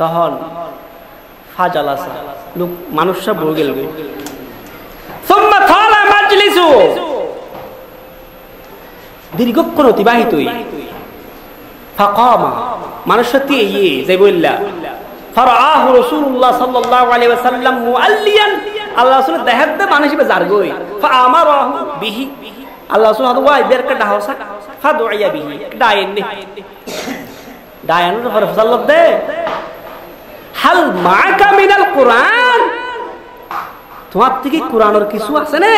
তখন ফাজালাসা লোক মানুষরা বগেল গই সুম্মা খালা মাজলিসু দীর্ঘক্ষণ অতিবাহিত ফাকামা মানুষটি এই যে বললা ফারাহু রাসূলুল্লাহ সাল্লাল্লাহু আলাইহি ওয়াসাল্লাম মুআল্লিয়ান আল্লাহ রাসূল দেহতে মানুষে জারগই ফাআমারাহু বিহি আল্লাহ রাসূল হদ ওয়াই বেরকা দাওসা ফাদুইয়া বিহি দায়েননি দায়ানুর ফরফসাল্লাহ দে হাল মাআকা মিনাল কুরআন তোমার থেকে কুরআনের কিছু আছে না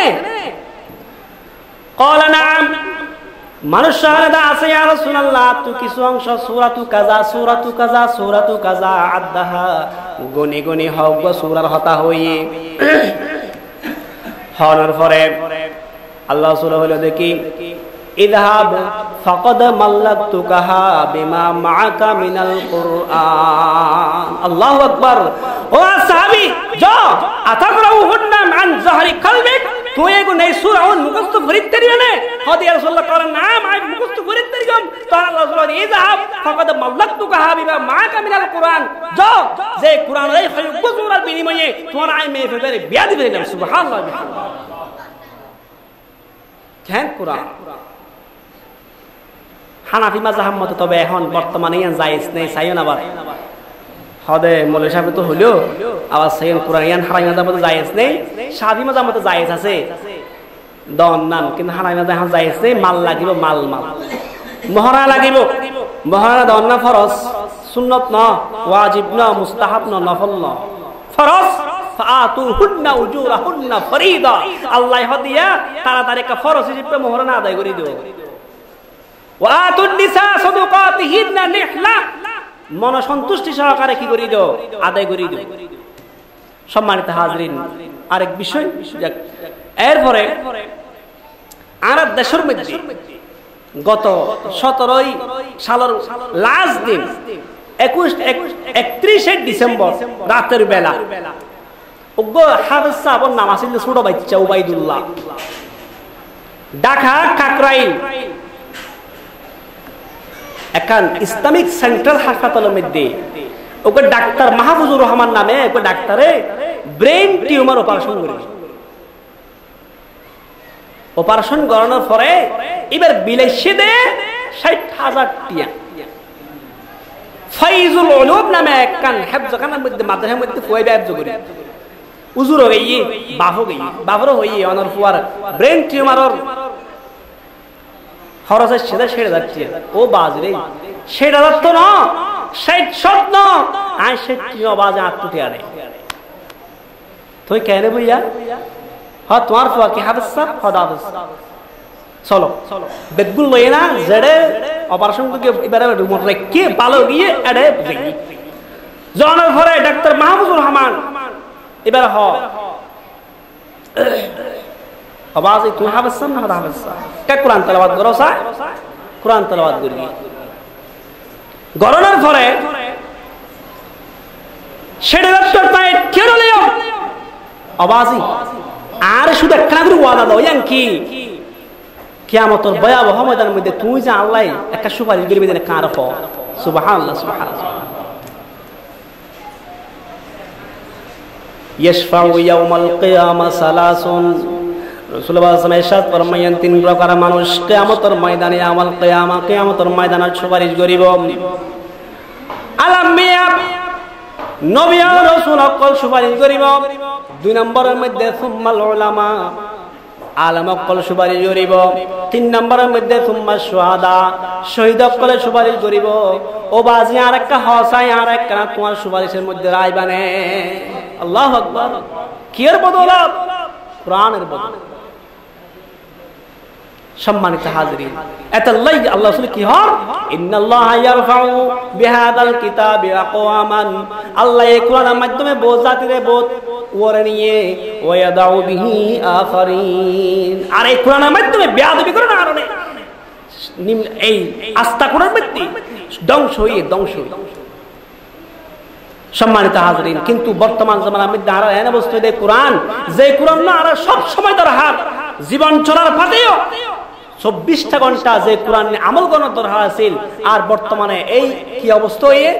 ক্বালা নাম মানুষ সাহাদা আছে ইয়া রাসূলুল্লাহ তু কিছু অংশ সূরাতু কাজা আদহা গনি গনি হওগ সূরার হতা হই হওয়ার পরে আল্লাহ রাসূল হলো দেখি ইযহাব ফাকাদ মাল্লাতুকা বিমা মাআকা মিনাল কুরআন আল্লাহু আকবার ও সাহাবী যাও আতাকরাউ হুন্না মান যাহরি কলবিক তোয়ে গো নাই সূরা ও মুখস্থ করিতে দিবেনে হদি রাসূলুল্লাহ কার নাম আই মুখস্থ করিতে দিগম তো আল্লাহ রাসূল ইযহাব ফাকাদ মাল্লাতুকা বিমা মাআকা মিনাল কুরআন যাও যে কুরআন এই ফয়ুকুজুরার বিনিময়ে তোমার আই মে ফেরে বিয়াদি ফেরে না সুবহানাল্লাহ কেন কুরআন হানাফি মাযহাব মত তবে এখন বর্তমানে জায়েজ নেই সাইয়ন আবার হদে মোল্লা সাহেব তো হলো আবার সাইয়ন কুরআন হারাই মাযহাব মত জায়েজ নেই শাফি মাযহাব মত জায়েজ আছে দন নাম কিন্তু হারাই মাযহাব জায়েজ নেই মাল লাগিব মাল মোহরা লাগিব মোহরা দন না ফরজ সুন্নাত না ওয়াজিব না মুস্তাহাব না নফল না ফরজ ফাআতু হুন্না উজুরাহুন্না ফরিদা আল্লাহ হদিয়া তাড়াতাড়ি কা ফরজ হিসেবে মোহরা না আদায় করে দিও মন সন্তুষ্টি সহকারে কি করি দো আদায় করি দো সম্মানিত হাজরিন আরেক বিষয় এরপরে আমার দেশের মধ্যে গত ১৭ সালের লাস্ট দিন ৩১ ডিসেম্বর রাতের বেলা হাফেজ সাহেবের নাম আসিল ছোট বাচ্চা উবাইদুল্লাহ ঢাকা কাকরাইল এখন ইসলামিক সেন্ট্রাল হাসপাতালের মধ্যে ওকে ডাক্তার মাহফুজুর রহমান নামে ওকে ডাক্তারে ব্রেন টিউমার অপারেশন করেছে অপারেশন করানোর পরে এবার বিলেসে দে ৬০,০০০ টিয়া ফাইজুল উলুম নামে একখান হেফজখানার মধ্যে মাদ্রাসার মধ্যে কই ব্যবজ করে উজুর হইয়ে বাহু গই বাবর হইয়ে অনর ফুয়ার ব্রেন টিউমারর খরচের সেটা ৬০,০০০ টিয়া ও বাজরে ৬০,০০০ তো না ৬০,০০০ না আর ৬০,০০০ বাজে ৮ টিয়া নেই তুই কেন বুইয়া হ তোমার ফোয়া কি হাফেজ সাহেব খোদা হাফেজ চলো বেদগুল লয়ে না জেড়ে অপারেশন করকে এবারে রুমর রেখে ভালো গিয়ে এড়ে বুঝি জনের ঘরে ডাক্তার মাহবুবুর রহমান এবারে হ আওয়াজ তুই হাফেজ সাহেব না খোদা হাফেজ সাহেব কুরআন তেলাওয়াত করো সা কুরআন তেলাওয়াত করি গরনের পরে শেডারতর পায় কেন লিও আওয়াজি আর শুধু একটা করে ওয়াদা দাও ইয়ান কি কিয়ামতের ভয়াবহ ময়দানের মধ্যে তুই যে আল্লাহ একটা সুপারিশ গলি মধ্যে কার হ সুবহানাল্লাহ সুবহানাল্লাহ ইশফাউ ইয়াউমাল কিয়ামা সালাসুন রাসূলুল্লাহ সাল্লাল্লাহু আলাইহি ওয়াসাল্লাম ফরমায়েন তিন প্রকার মানুষ কিয়ামতের ময়দানে আমল কিয়ামতের ময়দানে সুপারিশ করিব আলামিয়া নবী ও রাসূল অকল সুপারিশ করিব দুই নম্বরের মধ্যে সুম্মাল উলামা আলেম অকল সুপারিশ করিব তিন নম্বরের মধ্যে সুম্মা শুহাদা শহীদ অকল সুপারিশ করিব ও বাজি আরেকটা হসাই আরেকটা তোমার সুপারিশের মধ্যে রায় বানে আল্লাহু আকবার কিয়ের বদৌলত কুরআনের বদৌলত সম্মানিত হাজরিন এতলাই আল্লাহ রাসূল কি হর ইন্নাল্লাহা ইয়ারফাউ বিহাদাল কিতাবি আকওয়ামান আল্লাহ এই কোরআনের মাধ্যমে বহুজাতিরে বহুত ওরে নিয়ে ওয়াদাউ বিহি আখারিন আর এই কোরআনের মাধ্যমে বেয়াদবি করে না আরনে এই আস্থা করার ব্যক্তি ধ্বংস হয়ে ধ্বংস হয়ে। সম্মানিত হাজরিন, কিন্তু বর্তমান জামানার মধ্যে আর এমন অবস্থা হয়ে যায় কোরআন, যে কোরআন না আর সব সময় দরকার জীবন চলার পথেও ২৪টা ঘন্টা যে কোরআন নিয়ে আমল করার দরকার আছে। আর বর্তমানে এই কি অবস্থা হয়ে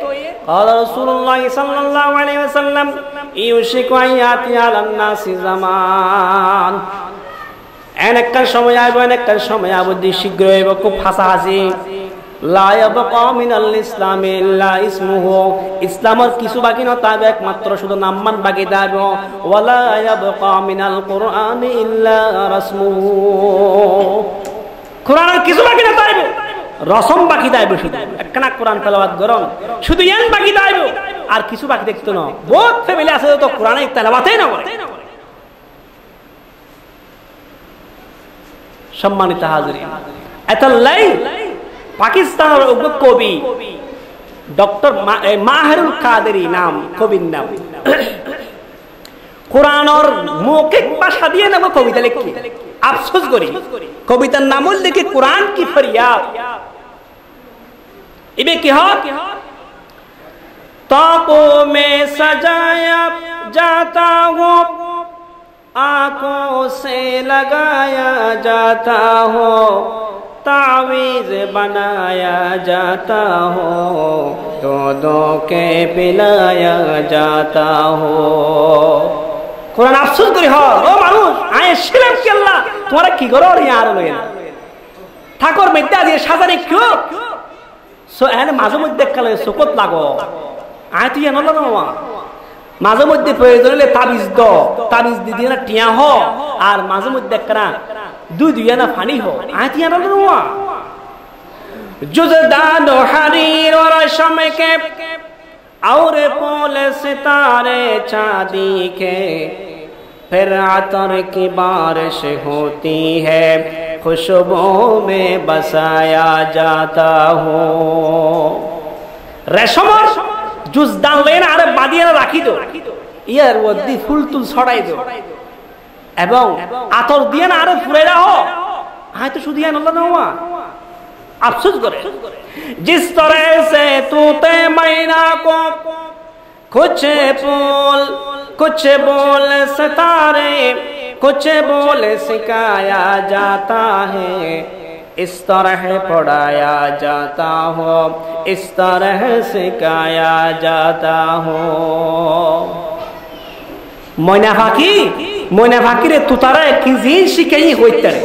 قال رسول الله صلى الله عليه وسلم يوشك أن يأتي على الناس زمان একটা সময় আসবে, একটা সময় অবধি শীঘ্রই হবে খুব হাসাহাসি। লা ইয়াবকা মিনাল ইসলামি ইল্লা ইসমুহু, ইসলামের কিছু বাকি না থাকবে একমাত্র শুধু নামমান বাকি থাকবে। ওয়ালা ইয়াবকা মিনাল কুরআনি ইল্লা রাসমুহু, কুরআনের কিছু বাকি না থাকবে রসম বাকি দাইব, শুধু একখানা কোরআন তেলাওয়াত গরম শুধু ইয়ান বাকি দাইব, আর কিছু বাকি দেখতো না। বহুত ফ্যামিলি আছে তো কোরআনের তেলাওয়াতই না করে। সম্মানিত হাজরিন, এতলাই পাকিস্তানের উগ্র কবি ডক্টর মাহরুল কাদেরী নাম কবির নাম কোরআনের মৌখিক ভাষা দিয়ে নাম কবিতা লিখি। আফসোস করি কবিতার নাম লিখে কোরআন কি ফরিয়াদ। এবে কি হক তাপো মে সাজায়া যাতা হো, आंखों से लगाया जाता हो, तावीज बनाया जाता हो, दूधों के पिलाया जाता हो। कुरान अफसोस करी हो ओ मानुष आए शिरक के अल्लाह तुम्हारा की करो और यार लोगे ना ठाकुर मिथ्या दिए शासन क्यों सो एन माजो मध्य कल सुकोत लागो आए तो ये नल्ला मामा মাঝে মধ্যে প্রয়োজন হলে তাবিজ দো, তাবিজ দিদি না টিয়া হ, আর মাঝে মধ্যে একখানা দুধ দিয়া না পানি হ, আতিয়া না রুয়া জুজদান ও হারির ও রেশমে কে और पोल सितारे चांदी के फिर आतर की बारिश होती है खुशबू में बसाया जाता हो। रेशम জুজদান লেন আর বাদিয়া রাখিত ইয়ার ওদি ফুল তুল ছড়াই দো এবং আতর দিয়ে না আরো ফুরাই রাখো হয়তো শুধু আল্লাহ নাওয়া। আফসোস করে जिस तरह से तूते मैना को कुछ बोल कुछ बोल सितारे कुछ बोल सिखाया जाता है इस तरह पढ़ाया जाता हो इस तरह सिखाया जाता हो। मोनाफाकी मोनाफाकी रे तुतारा की जी सिखाई होइत रे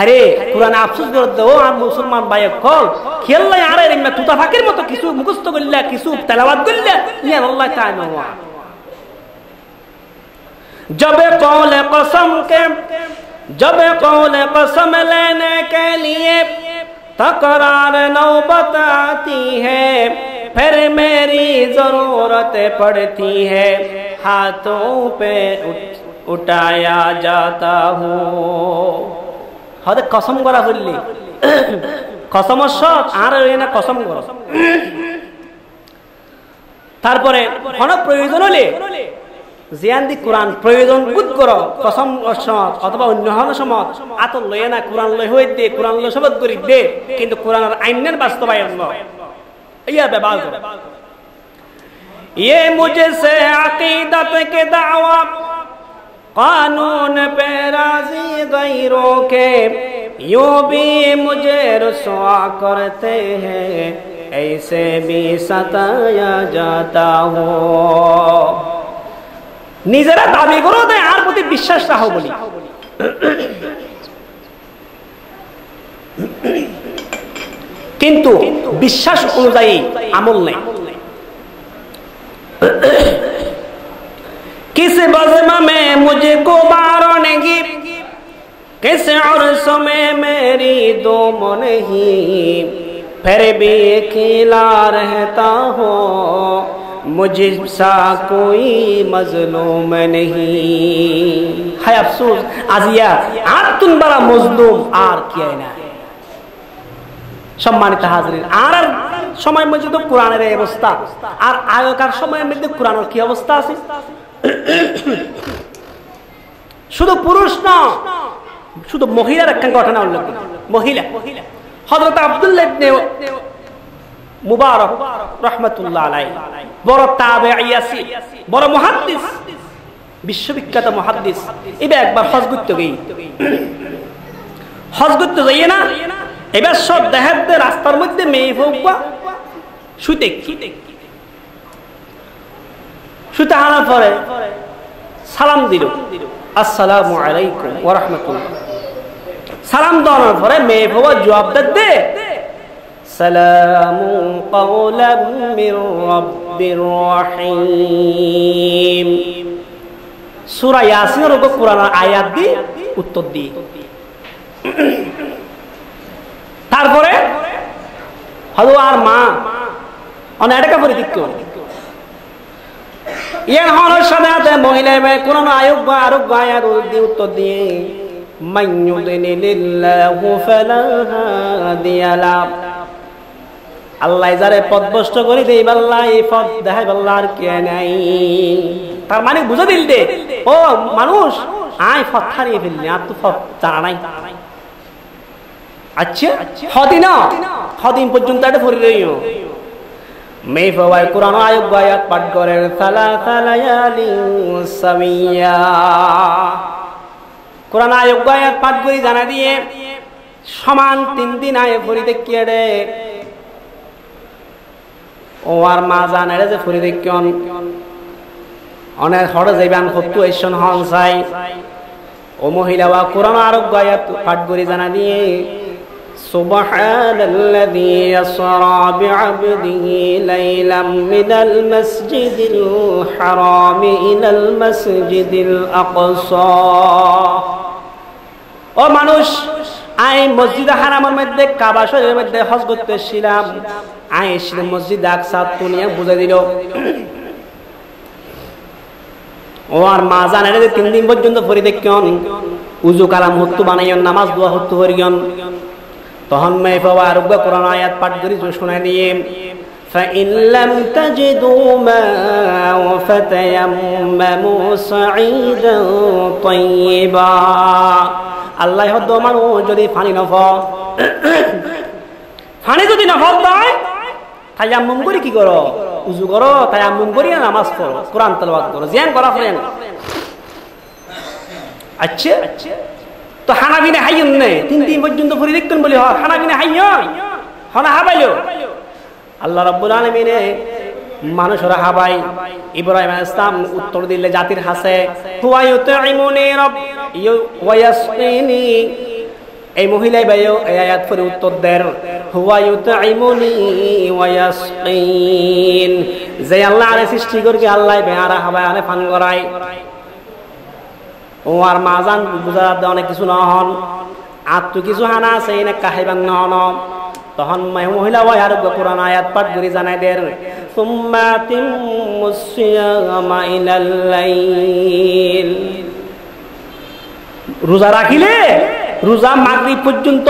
अरे कुरान अफसोस कर दो हम मुसलमान भाई कल खेलला यार रे मैं तुता फाकीर मत किछु मुखस्त करला किछु तलावत करला या अल्लाह ताला हुआ जब कौल कसम के जब कौल कसम लेने के लिए तकरार नौबत आती है फिर मेरी जरूरत पड़ती है हाथों पे उठाया जाता हो। हाँ कसम करा बोली कसम शब्द आ रही है ना कसम करो তারপরে অনেক প্রয়োজন হলে জিয়ান্দি কোরআন প্রয়োজন বোধ করো কসম সমাজ অথবা অন্য সমাজ আত লয়ে না কোরআন লয় হয়ে দে কোরআন লয় শপথ করি দে কিন্তু কোরআনের আইনের বাস্তবায়ন ইয়া ব্যবহার করো। ये मुझसे अकीदत के दावा कानून पे राजी गैरों के यूं भी मुझे रुसवा करते हैं ऐसे भी सताया जाता हो। নিজেরা দাবি করো তাই আর প্রতি বিশ্বাস রাখো বলি কিন্তু বিশ্বাস অনুযায়ী আমল নেই। किस बज़्म में मुझको बारों ने की किस उर्स में मेरी दोमो नहीं फिर भी खिला रहता हो मुझे सा कोई मजलूम नहीं। हाय अफसोस আজিয়া আর তুম বড় মজলুম আর কে না। সম্মানিত হাজরিন, আর সময় মধ্যে তো কোরআনের এই অবস্থা আর আগেকার সময়ের মধ্যে কোরআনের কি অবস্থা আছে। শুধু পুরুষ না শুধু মহিলার একটা ঘটনা উল্লেখ করি। মহিলা হযরত আব্দুল্লাহ ইবনে মুবারক রাহমাতুল্লাহ আলাইহি বড় তাবেঈ আছেন, বড় মুহাদ্দিস, বিশ্ববিখ্যাত মুহাদ্দিস। এবা একবার হজ করতে গই, হজ করতে যাইয়ে না এবার সব দেহাতে রাস্তার মধ্যে মেয়ে ফৌকা শুতে শুতে হারার পরে সালাম দিল, আসসালামু আলাইকুম ওয়া রাহমাতুল্লাহ। সালাম দেওয়ার পরে মেয়ে ফৌয়া জবাব দে, সালামু কাওলাম মির রাব্বির রাহিম। সূরা ইয়াসিনের উপর কোরআনের আয়াত দিয়ে উত্তর দিয়ে তারপরে হলো আর মা অনেকটা পরিতিক্য ইয়ার হওয়ার সাথে সাথে মহিলা কোরআন আয়োগ্য আরোগ্য আয়াত দিয়ে উত্তর দিয়ে মাইয়ুদিনিল্লাহু ফালা হাদিয়া লা। আল্লাহ যারে পথ ভ্রষ্ট করে দেই বাল্লা এই পথ দেখাই বাল্লা আর কে নাই। তার মানে বুঝে দিল দে ও মানুষ আয় পথ হারিয়ে ফেললি আর তো পথ জানা নাই। আচ্ছা হদিন হদিন পর্যন্ত এটা ফরি রইও মেয়ে বাবাই কোরআন আয়োগ্য আয়াত পাঠ করেন সালাসা লায়ালিন সামিয়া। কোরআন আয়োগ্য আয়াত পাঠ করে জানা দিয়ে সমান 3 দিন আয় ফরি দেখি রে ও আর মা জানে যে ফরি দেখি অনেক হরে যাইবান হতু এসন হন চাই ও মহিলা বা কোরআন আয়োগ্য আয়াত পাঠ করে জানা দিয়ে সুবহানাল্লাযী ইসরা বিআবদিহি লাইলাম মিনাল মাসজিদিল হারাম ইলাল মাসজিদিল আকসা। ও মানুষ আই মসজিদ হারামের মধ্যে কাবা শরীফের মধ্যে হজ করতে ছিলাম আই এসে মসজিদ আকসা তুনিয়া বুঝা দিল ও আর মা জানে যে 3 দিন পর্যন্ত পড়ি দেখুন উযু কালাম হত্তু বানাইয়ন নামাজ দোয়া হত্তু করিয়ন। তখন মেয়ে বাবা আরোগ্য কোরআন আয়াত পাঠ করি শোনা দিয়ে فَإِن لَّمْ تَجِدُوا مَاءً فَتَيَمَّمُوا صَعِيدًا طَيِّبًا। আল্লাহ হদো মানু যদি পানি না পাও পানি যদি না পাও তায়াম্মুম করে কি করো উযু করো তায়াম্মুম করে নামাজ পড়ো কোরআন তেলাওয়াত করো জিয়ান করা ফেলেন। আচ্ছা তো হানাবিনে হাইয়ন নেই 3 দিন পর্যন্ত পড়ি দেখতেন বলি হানাবিনে হাইয়ন হনা হাবাইল আল্লাহ রাব্বুল আলামিনে মানুষরা হাবাই। ইব্রাহিম আলাইহিস সালাম উত্তর দিলে জাতির হাসে হুয়ায়ুতাইমুনি রব ওয়ায়াসকিনি। এই মহিলাই ভাইও এই আয়াত পড়ে উত্তর দেন হুয়ায়ুতাইমুনি ওয়ায়াসকিন। যে আল্লাহ আরে সৃষ্টি করকে আল্লাহ বেহারা হাবাই আরে পান করায় ও আর মাজান গুজরাত অনেক কিছু নহন আর তো কিছু হানা আছে না কাহিবান নহন। তখন মহিলা ওই আর কোরআন আয়াত পাঠ করে জানাই দেন সুম্মা তিমুস সিয়ামা ইলাল লাইল। রোজা রাখিলে রোজা মাগরিব পর্যন্ত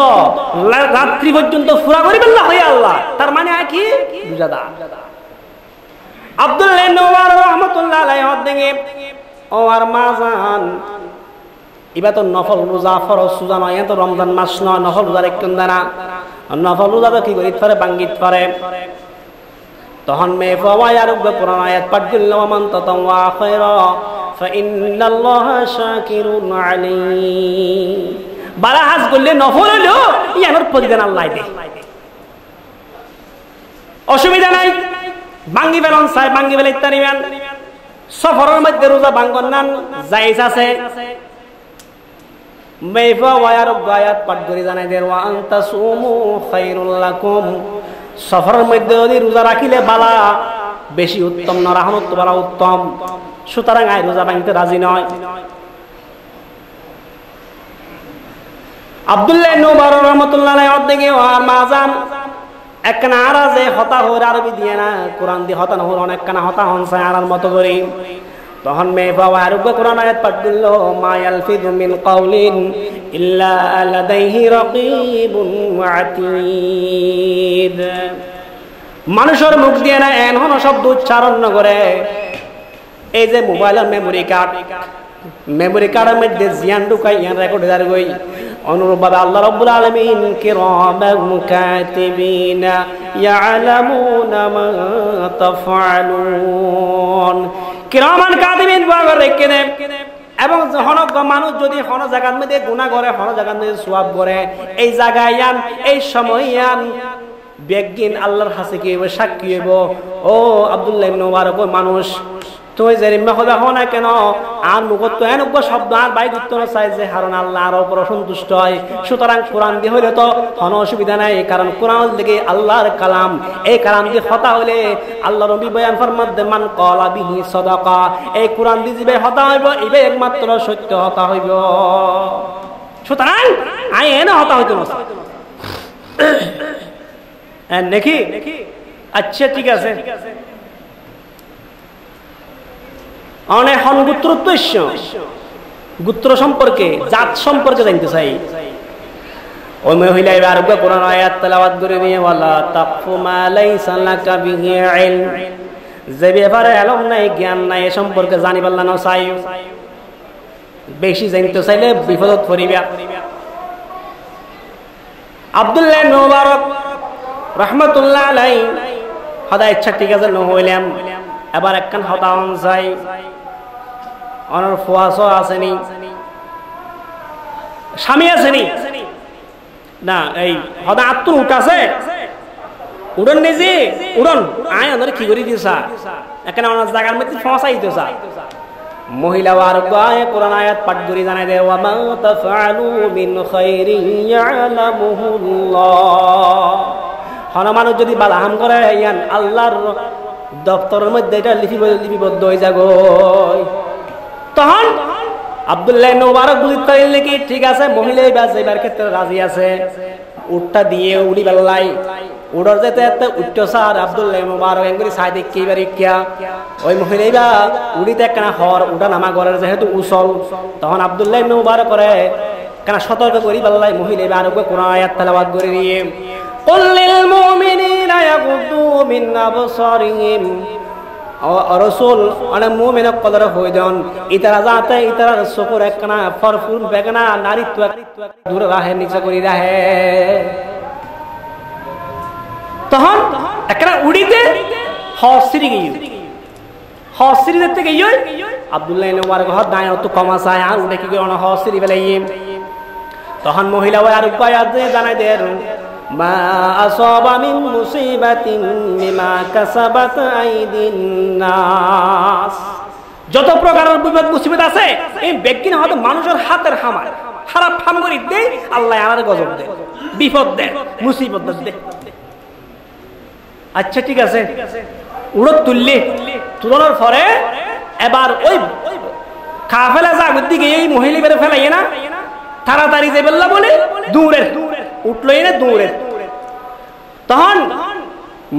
রাত্রি পর্যন্ত পুরা করিবেন না হয় আল্লাহ। তার মানে কি রোজাদার আব্দুল্লাহ নোয়ার রহমাতুল্লাহ আলাইহি হদ্দেগে ও আর মা জান এবার তো নফল রোজা ফরজ রোজা নয় তো রমজান মাস নয় নফল রোজার একজন দানা নফল রোজা তো কি করিত পারে বাঙ্গিত পারে। তখন মেয়ে বাবাই আরোগ্য কোরআন আয়াত পাঠ করল মান তাতাওয়া খায়রা ফাইন্নাল্লাহা শাকিরুন আলিম। বারা হাজ করলে নফল হলো ইয়ার প্রতিদান আল্লাহ দেয় অসুবিধা নাই বাঙ্গি বেলন সাই বাঙ্গি বেলে ইত্তারিমান সফরের মধ্যে রোজা ভাঙ্গন নান জায়েজ আছে। মেফা ওয়ায়ার গায়াত পাঠ করে জানাই দেন ওয়া আনতাসুমু খায়রুল লাকুম। সফরের মধ্যে যদি রোজা রাখিলে বালা বেশি উত্তম না রাহমত বালা উত্তম। সুতরাং আই রোজা ভাঙতে রাজি নয়। আব্দুল্লাহ নোবার রহমাতুল্লাহ আলাইহি অর্ধেকে আর মাজান একখানা আরা যে হতা হর আরবি দিয়ে না কোরআন দিয়ে হতা নহর অনেকখানা হতা হনসায় আরার মতো করে। তখন মেয়ে বাবা আরোগ্য কোরআন আয়াত পাঠ করল মা ইয়ালফিযু মিন কাওলিন ইল্লা লাদাইহি রাকীবুন আতীদ। মানুষের মুখ দিয়ে না এমন শব্দ উচ্চারণ করে এই যে মোবাইলের মেমোরি কার্ড memory card মধ্যে জিয়ান ঢুকাই ইয়ান রেকর্ড হয়ে যাবে অনুরূপভাবে আল্লাহ রাব্বুল আলামিন কিরামান কাতিবিনা ইয়ালামুনা মা তাফআলুন কিরামান কাতিবিন বগর রেখে দেন এবং হনজ্ঞ মানুষ যদি হন জায়গার মধ্যে গুনাহ করে হন জায়গার মধ্যে সওয়াব করে এই জায়গায় ইয়ান এই সময় ইয়ান বেগিন আল্লাহর কাছে কি হবে সাক্ষী হবে ও আব্দুল্লাহ ইবনে মুবারক মানুষ তুই যে রিম্মা খোদা হো না কেন আর মুখত তো এনব্য শব্দ আর বাইক উত্তর চাই যে হারণ আল্লাহ আর ওপর সন্তুষ্ট হয় সুতরাং কোরআন দিয়ে হইলে তো কোনো অসুবিধা নাই কারণ কোরআন থেকে আল্লাহর কালাম এই কালাম দিয়ে হতা হলে আল্লাহ নবী বয়ান ফরমাতে মান ক্বালা বিহি সাদাকা এই কোরআন দিয়ে যে হতা হইব ইবে একমাত্র সত্য হতা হইব সুতরাং আই এন হতা হইতো না নাকি আচ্ছা ঠিক আছে অনেক হনগুত্রোদ্দেশ্য গুত্র সম্পর্কে জাত সম্পর্কে জানতে চাই ওই মহিলা এবার কোরআন আয়াত তেলাওয়াত করে নিয়ে ওয়ালা তাকফু মা লাইসা লাকা বিহি ইলম যে ব্যাপারে ইলম নাই জ্ঞান নাই এ সম্পর্কে জানিবার না চাই বেশি জানতে চাইলে বিপদত পড়িবা আব্দুল্লাহ ইবনে মুবারক রাহমাতুল্লাহ আলাইহি হদা ইচ্ছা ঠিক আছে ন হইলাম এবার একখান হতাউন যাই অনর ফুয়াসও আসেনি স্বামী আসেনি না এই হদা আত্মুর উঠাছে উড়ন নেজি উড়ন আয় অনর কি করি দিছা এখানে অনর জায়গার মধ্যে ফসাই দিছা মহিলা আর গায়ে কোরআন আয়াত পাঠ করে জানাই দে ওয়া মা তাফআলু মিন খাইরিন ইয়ালামুহুল্লাহ হনুমান যদি বালাহাম করে ইয়ান আল্লাহর দপ্তরের মধ্যে এটা লিপিবদ্ধ হয়ে যাগো তখন আব্দুল্লাহ ইবনে মুবারক বুঝতে নাকি ঠিক আছে মহিলা এবার ক্ষেত্রে রাজি আছে উঠটা দিয়ে উড়ি বেল্লাই উড়ার যেতে উঠতো স্যার আব্দুল্লাহ ইবনে মুবারক এমনি সাইড দেখি এবার ইয়া ওই মহিলা বা উড়িতে কেনা হর উঠা নামা করার যেহেতু উসল তখন আব্দুল্লাহ ইবনে মুবারক করে কেনা সতর্ক করি বেল্লাই মহিলা এবার কোরআন আয়াত তেলাওয়াত করে নিয়ে قل للمؤمنين يغضوا من أبصارهم رسول أنا مؤمن قدر هوجان إترا ذاته إترا رسول ركنا فرفور بكنا ناري توك دور راه نيكسا كوري راه تهان أكنا أوديته حاصري كيو حاصري دتة كيو عبد الله إنه وارك هاد داين أتو كماسا يان أودي كيو أنا حاصري بلايم تهان مهيلا وارك بايا ده دانا دهرو মা আসাবা মিন মুসিবাতিন মিমা কাসাবাত আইদিন নাস যত প্রকারের বিপদ মুসিবত আছে এই ব্যক্তির হাতে মানুষের হাতের হামার খারাপ কাম করে দেয় আল্লাহ আমারে গজব দেয় বিপদ দেয় মুসিবত দেয় আচ্ছা ঠিক আছে উড়ত তুললে তুলনার পরে এবার ওই কাফেলা যাওয়ার দিকে এই মহিলা বের ফেলাইয়ে না তাড়াতাড়ি যে বললা বলে দূরে উঠলই না দৌড়ে তখন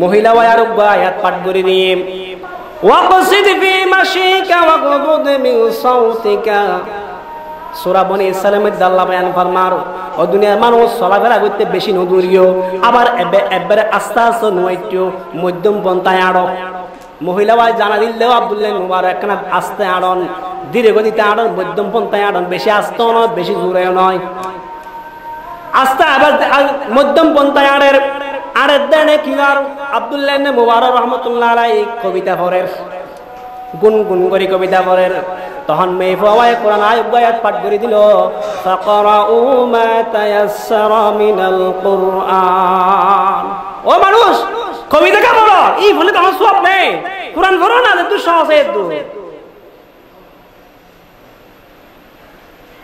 মহিলা আয়াত পাঠ করে নিয়ে সূরা বনী ইসরাঈলের আল্লাহ বয়ান ফরমার ও দুনিয়ার মানুষ চলাফেরা করতে বেশি নদুরিও আবার এবারে আস্তে আস্তে নয়টিও মধ্যম পন্থায় আড়ক মহিলা ভাই জানা দিলেও আব্দুল্লাহ মুবারক একখানা আস্তে আড়ন ধীরে গতিতে আড়ন মধ্যম পন্থায় আড়ন বেশি আস্তেও নয় বেশি জোরেও নয় আস্তা আবার মধ্যম পন্থায় আড়ের আড়ের দেনে কিনার আব্দুল্লাহ ইবনে মুবারক রাহমাতুল্লাহ আলাইহি কবিতা পড়ের গুনগুন করে কবিতা পড়ের তখন মেয়ে ফওয়ায়ে কোরআন আয়াত পাঠ করে দিল ফাকরাউ মা তায়াসসারা মিনাল কুরআন ও মানুষ কবিতা কা পড়ো এই বলে তো আমার সওয়াব নেই কোরআন পড়ো না তুই সহজে দু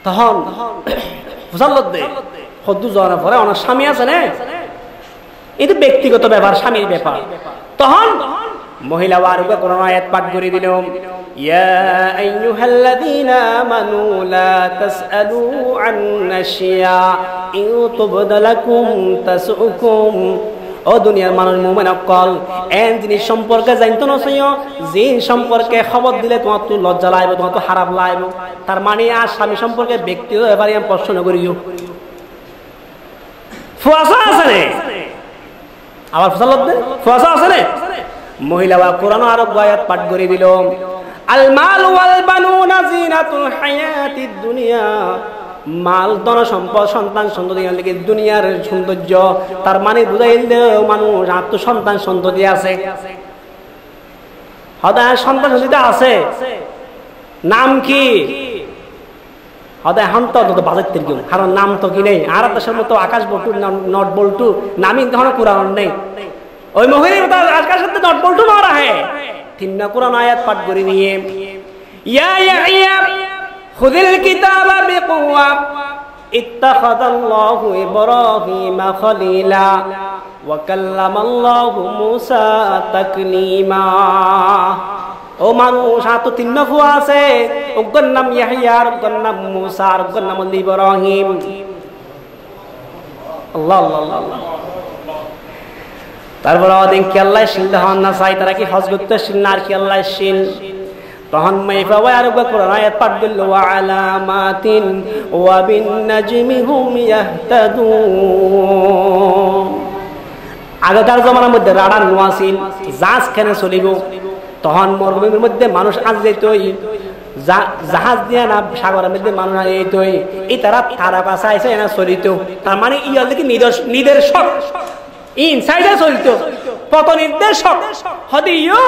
তখন ফজলত দে কদ্দু জনের পরে ওনার স্বামী আছে না এই তো ব্যক্তিগত ব্যাপার স্বামীর ব্যাপার তখন মহিলা ওয়ারুকে কোরআন আয়াত পাঠ করে দিল ইয়া আইয়ুহাল্লাযীনা আমানু লা তাসআলু আন আশিয়া ইন তুবদালাকুম তাসউকুম ও দুনিয়ার মানুষ মুমিন অকল এন জিনিস সম্পর্কে জানতো না সইও যে সম্পর্কে খবর দিলে তোমার তো লজ্জা লাগবে তোমার তো খারাপ লাগবে তার মানে আর স্বামী সম্পর্কে ব্যক্তিগত ব্যাপারে আমি প্রশ্ন করিও মহিলা কোরআন আরব আয়াত পাঠ করে দিল আল মাল ওয়াল বানুনা জিনাতুল হায়াতিদ দুনিয়া, মাল ধন সম্পদ সন্তান সন্ততি দুনিয়ার সৌন্দর্য। তার মানে বুঝাই দিলেও মানুষ আত্মসন্তান সন্ততি আছে, হদায় সন্তান সন্ততি আছে, নাম কি হদায় হান্ত বাজার কেউ কারণ নাম তো কি নেই। আর দেশের মতো আকাশ বল্টু নট বল্টু নামই ধরো কোরআন নেই, ওই মহিলা আকাশের নট বল্টু মারা হয়। তিন না কোরআন আয়াত পাঠ করে নিয়ে খুদিল কিতাবা বিকুয়া ইত্তাখাযাল্লাহু ইব্রাহিমা খলীলা ওয়া কাল্লামাল্লাহু মূসা তাকলিমা। ও মানুষ আত তিন ফুয়া আছে, ওগর নাম ইয়াহইয়া, ওগর নাম মূসা, ওগর নাম ইব্রাহিম। আল্লাহ আল্লাহ আল্লাহ। তারপর আদিন কি আল্লাহ শিল হন না চাই তারা কি হজ করতে শিল না আর কি আল্লাহ শিল তখন মেয়েবাবা আর কোরআন আয়াত পাঠ করল ওয়া আলামাতিন ওয়া বিন নাজমি হুম ইয়াহতাদুন। আগেকার জমানার মধ্যে রাডা নোয়াছিল জাহাজ কেনে চলিব, তখন মরুভূমির মধ্যে মানুষ আজ যেতই, জাহাজ দিয়ে না সাগরের মধ্যে মানুষ আজ যেতই, এই তারা তারা পাশা এসে এনা চলিত। তার মানে ই হল কি নিদর্শক ইনসাইডে চলিত পথ নির্দেশক হদিও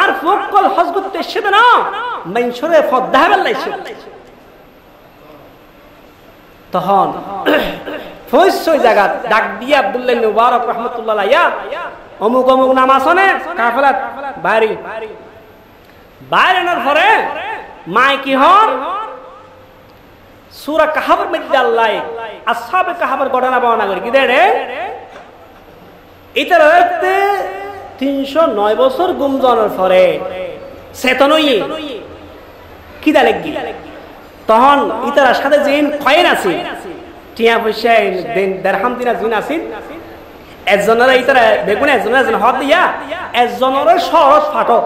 আর ফকল হজবতে শেদ না মেনশরে ফদাহাল লাইছে। তখন ফয়সই জায়গা ডাক দিয়া আব্দুল্লাহ মুবারক রাহমাতুল্লাহ আলাইয়া অমুক অমুক নামাজনে কাফেলাত বাইরে বাইরেনার পরে মাই কি হন সূরা কাহাবের মধ্যে আল্লাহ আসহাবে কাহাবের ঘটনা বর্ণনা করে কি দেড়ে এটার ৩০৯ বছর গুমজনের পরে চেতনই কিদা লাগি তখন ইতার সাথে জিন খয়ের আছে টিয়া পয়সা দেড়হাম দিনা জিন আছেন একজনের ইতারা বেগুন একজনের একজন হত দিয়া একজনের সহজ ফাটক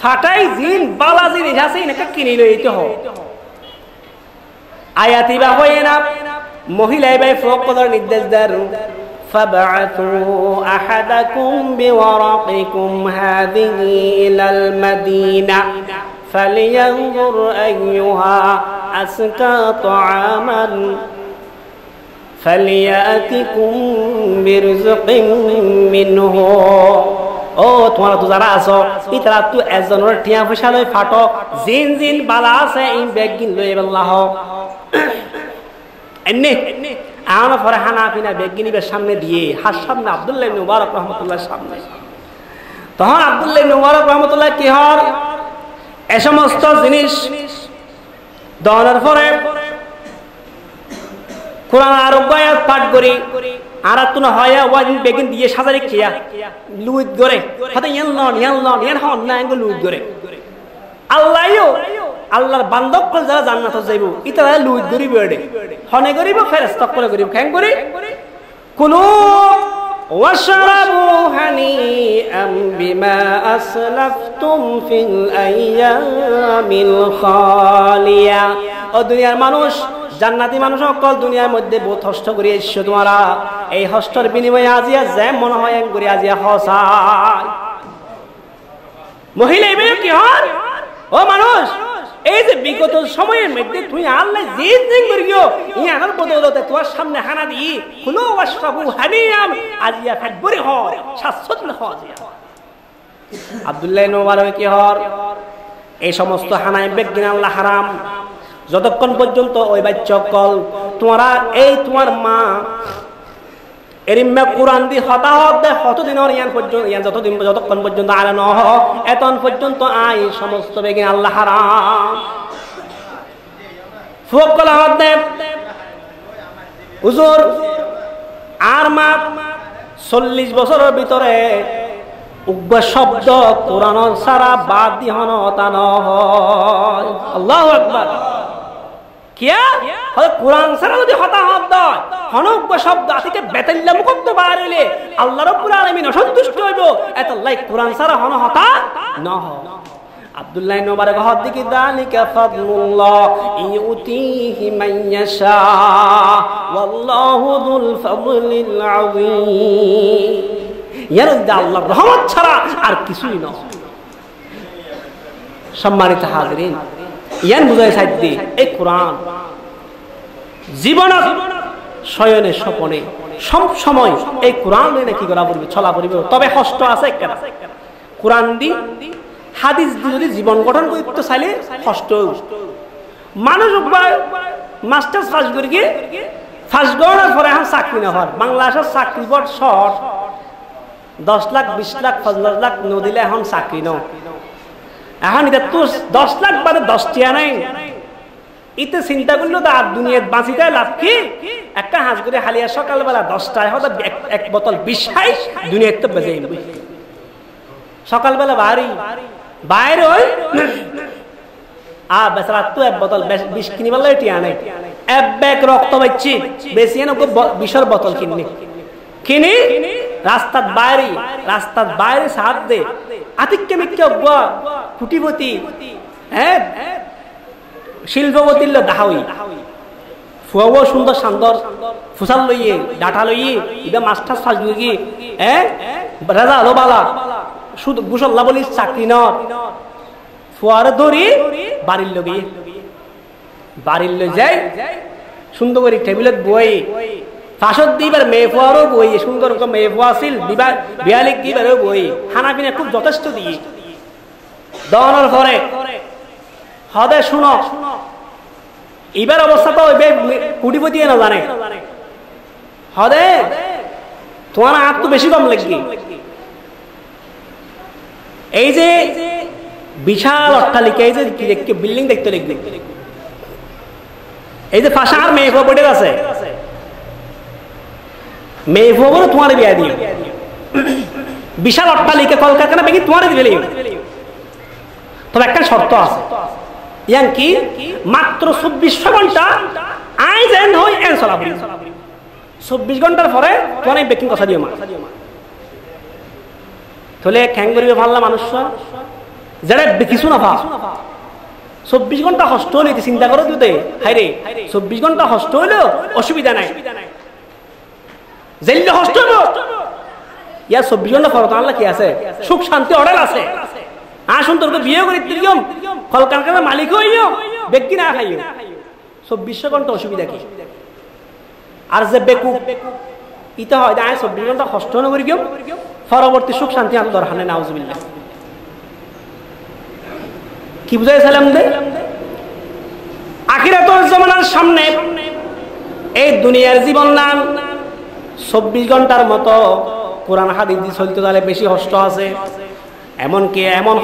ফাটাই জিন বালা জিনিস আছে এনেকে কিনি লইতে হ আয়াতি বা হয়ে না মহিলাই বাই ফোক কদর নির্দেশ দেয় فَبَعَثُوا أَحَدَكُمْ بِوَرَقِكُمْ هَذِهِ إِلَى الْمَدِينَةِ فَلْيَنْظُرْ أَيُّهَا أَزْكَى طَعَامًا فَلْيَأْتِكُمْ بِرِزْقٍ مِّنْهُ ও তোমার তো যারা আসো ইতারা তো একজনের ঠিয়া পয়সা লই ফাটো জিন জিন বালা আছে এই ব্যাগ গিন লই আল্লাহ এমনি আনা পরে হানাফিনা বেগিনীবের সামনে দিয়ে হাত সামনে আব্দুল্লাহ মুবারক রহমতুল্লাহ সামনে। তখন আব্দুল্লাহ মুবারক রহমতুল্লাহ কি হর এ সমস্ত জিনিস দহনের পরে কোরআন আরব্য আয়াত পাঠ করি আর তুনা হয়া ওয়াজিন বেগিন দিয়ে সাজারে খিয়া লুইত গরে হাতে ইয়াল নন ইয়াল নন ইয়াল হন না এঙ্গো লুইত গরে আল্লাহইও আল্লাহর বান্দক করে যারা জান্নাত যাইব ইতারা লুইত গরিব এডে হনে গরিব ফেরেশতা করে গরিব কেন করি কুলু ওয়াশরাবু হানিআম বিমা আসলাফতুম ফিল আইয়ামিল খালিয়া। ও দুনিয়ার মানুষ জান্নাতি মানুষ সকল দুনিয়ার মধ্যে বহুত হস্ত করি এসছো তোমরা, এই হস্তর বিনিময়ে আজিয়া জ্যাম মনে হয় এক করে আজিয়া হসাই মহিলা এবে কি হর ও মানুষ এই যে বিগত সময়ের মধ্যে তুই আল্লাহ জিদ করিও ইয়ানার বদৌলতে তোর সামনে হানা দি খুলো ওয়াশরাবু হানিয়াম আজিয়া ফাদবরি হর শাশ্বত না হজিয়া। আব্দুল্লাহ নোবারক কি হর এই সমস্ত হানায় বেগিন আল্লাহ হারাম যতক্ষণ পর্যন্ত ওই বাচ্চকল তোমরা এই তোমার মা এরিম্মা কুরআন দি হতা হতে কতদিন আর ইয়ান পর্যন্ত ইয়ান যতদিন যতক্ষণ পর্যন্ত আর ন এতন পর্যন্ত আই সমস্ত বেগিন আল্লাহ হারাম। ফুক কলা হতে হুজুর আর মা ৪০ বছরের ভিতরে উগ্র শব্দ কোরআন সারা বাদ দি হন তান হয়। আল্লাহু আকবার। কিয়া কোরআন সারা যদি হতা হত হনক শব্দ আতিকে বেতাল্লা মুখত বাড়িলে আল্লাহ রাব্বুল আলামিন অসন্তুষ্ট হইব এত লাইক কোরআন সারা হন হতা না হয়। আব্দুল্লাহ মুবারক হদ দিকে দালিকা ফাদলুল্লাহ ইউতিহি মান ইয়াশা ওয়াল্লাহু যুল ফাদলিল আযীম। ইয়ার আল্লাহর রহমত ছাড়া আর কিছুই না। सम्मानित हाजरीन ইয়ান বুঝায় সাইদি এই কোরআন জীবন শয়নে স্বপনে সব সময় এই কোরআন নিয়ে কি করা করবে ছলা করবে তবে কষ্ট আছে একটা কোরআন দি হাদিস দি যদি জীবন গঠন করতে চাইলে কষ্ট মানুষ উপায় মাস্টার্স পাস করে কি ফাস গড়ার পরে হাম চাকরি না হয় বাংলাদেশের চাকরি বড় শর্ট 10 লাখ 20 লাখ 15 লাখ ন দিলে হাম চাকরি না এখন এটা তো 10 লাখ বাদে 10 টিয়া নাই ইতে চিন্তা করলো তো আর দুনিয়ার বাঁচিতে লাভ কি একটা হাঁস করে হালিয়া সকালবেলা 10টায় হয়তো এক বোতল 20 দুনিয়ার তো বেজে সকালবেলা বাইরে ওই বেচারা তো এক বোতল 20 কিনিবার টিয়া নাই এক ব্যাগ রক্ত পাচ্ছি বেশি না 20 বোতল কিনি রাস্তার বাইরে সাহায্য দে আতিক্য মিথ্যা কুটিপতি হ্যাঁ শিল্পপতি দাহাই ফুয়াও সুন্দর সান্দর ফুসাল লইয়ে ডাটা লইয়ে এটা মাস্টার সাজু কি হ্যাঁ রাজা আলোবালা শুধু গুসল্লা বলিস চাকরি নর ফুয়ারে ধরি বাড়ির লই যাই সুন্দর করে টেবিলের বই ফাঁসত দিবার মেয়ে ফুয়ারও বই সুন্দর মেয়ে ফুয়া আসিল দিবার বিয়ালিক দিবারও বই খানা পিনা খুব যথেষ্ট দিয়ে দহনের পরে হদে শুনো এবার অবস্থা তো কুটিপতি না জানে হদে তোমার হাত তো বেশি কম লাগবে এই যে বিশাল অট্টালিকা এই যে বিল্ডিং দেখতে লাগবে এই যে ফাঁসা আর মেয়ে ফুয়া বইটার আছে মেয়ে ফুয়া বলো তোমার বিয়া দিও বিশাল অট্টালিকা কলকারখানা বেশি তোমার দিলে তবে একটা শর্ত আছে ইয়ানকি মাত্র 24 ঘন্টা আই যেন হয় এন চলাবি 24 ঘন্টার পরে তোরাই বেকিং কথা দিও মা তোলে ক্যাঙ্গুরিবে ভাল্লা মানুষ যারা কিছু না পা 24 ঘন্টা কষ্ট হইলে চিন্তা করো তুই হাই রে 24 ঘন্টা কষ্ট হইলো অসুবিধা নাই জেল কষ্ট হলো ইয়া 24 ঘন্টা পর আল্লাহ কি আছে সুখ শান্তি অর্ডার আছে আসুন তোর বিয়ে করে তিরিয়ম কলকারখানার মালিক হইও ব্যক্তি না খাইও 24 ঘন্টা অসুবিধা কি আর যে বেকুব ইতে হয় না 24 ঘন্টা কষ্ট না করি কেউ পরবর্তী সুখ শান্তি আমি দরহানে নাউজুবিল্লাহ কি বুঝাই সালাম দে আখিরাতের জামানার সামনে এই দুনিয়ার জীবন নাম 24 ঘন্টার মতো কোরআন হাদিস চলতে গেলে বেশি কষ্ট আছে এমনকি এমন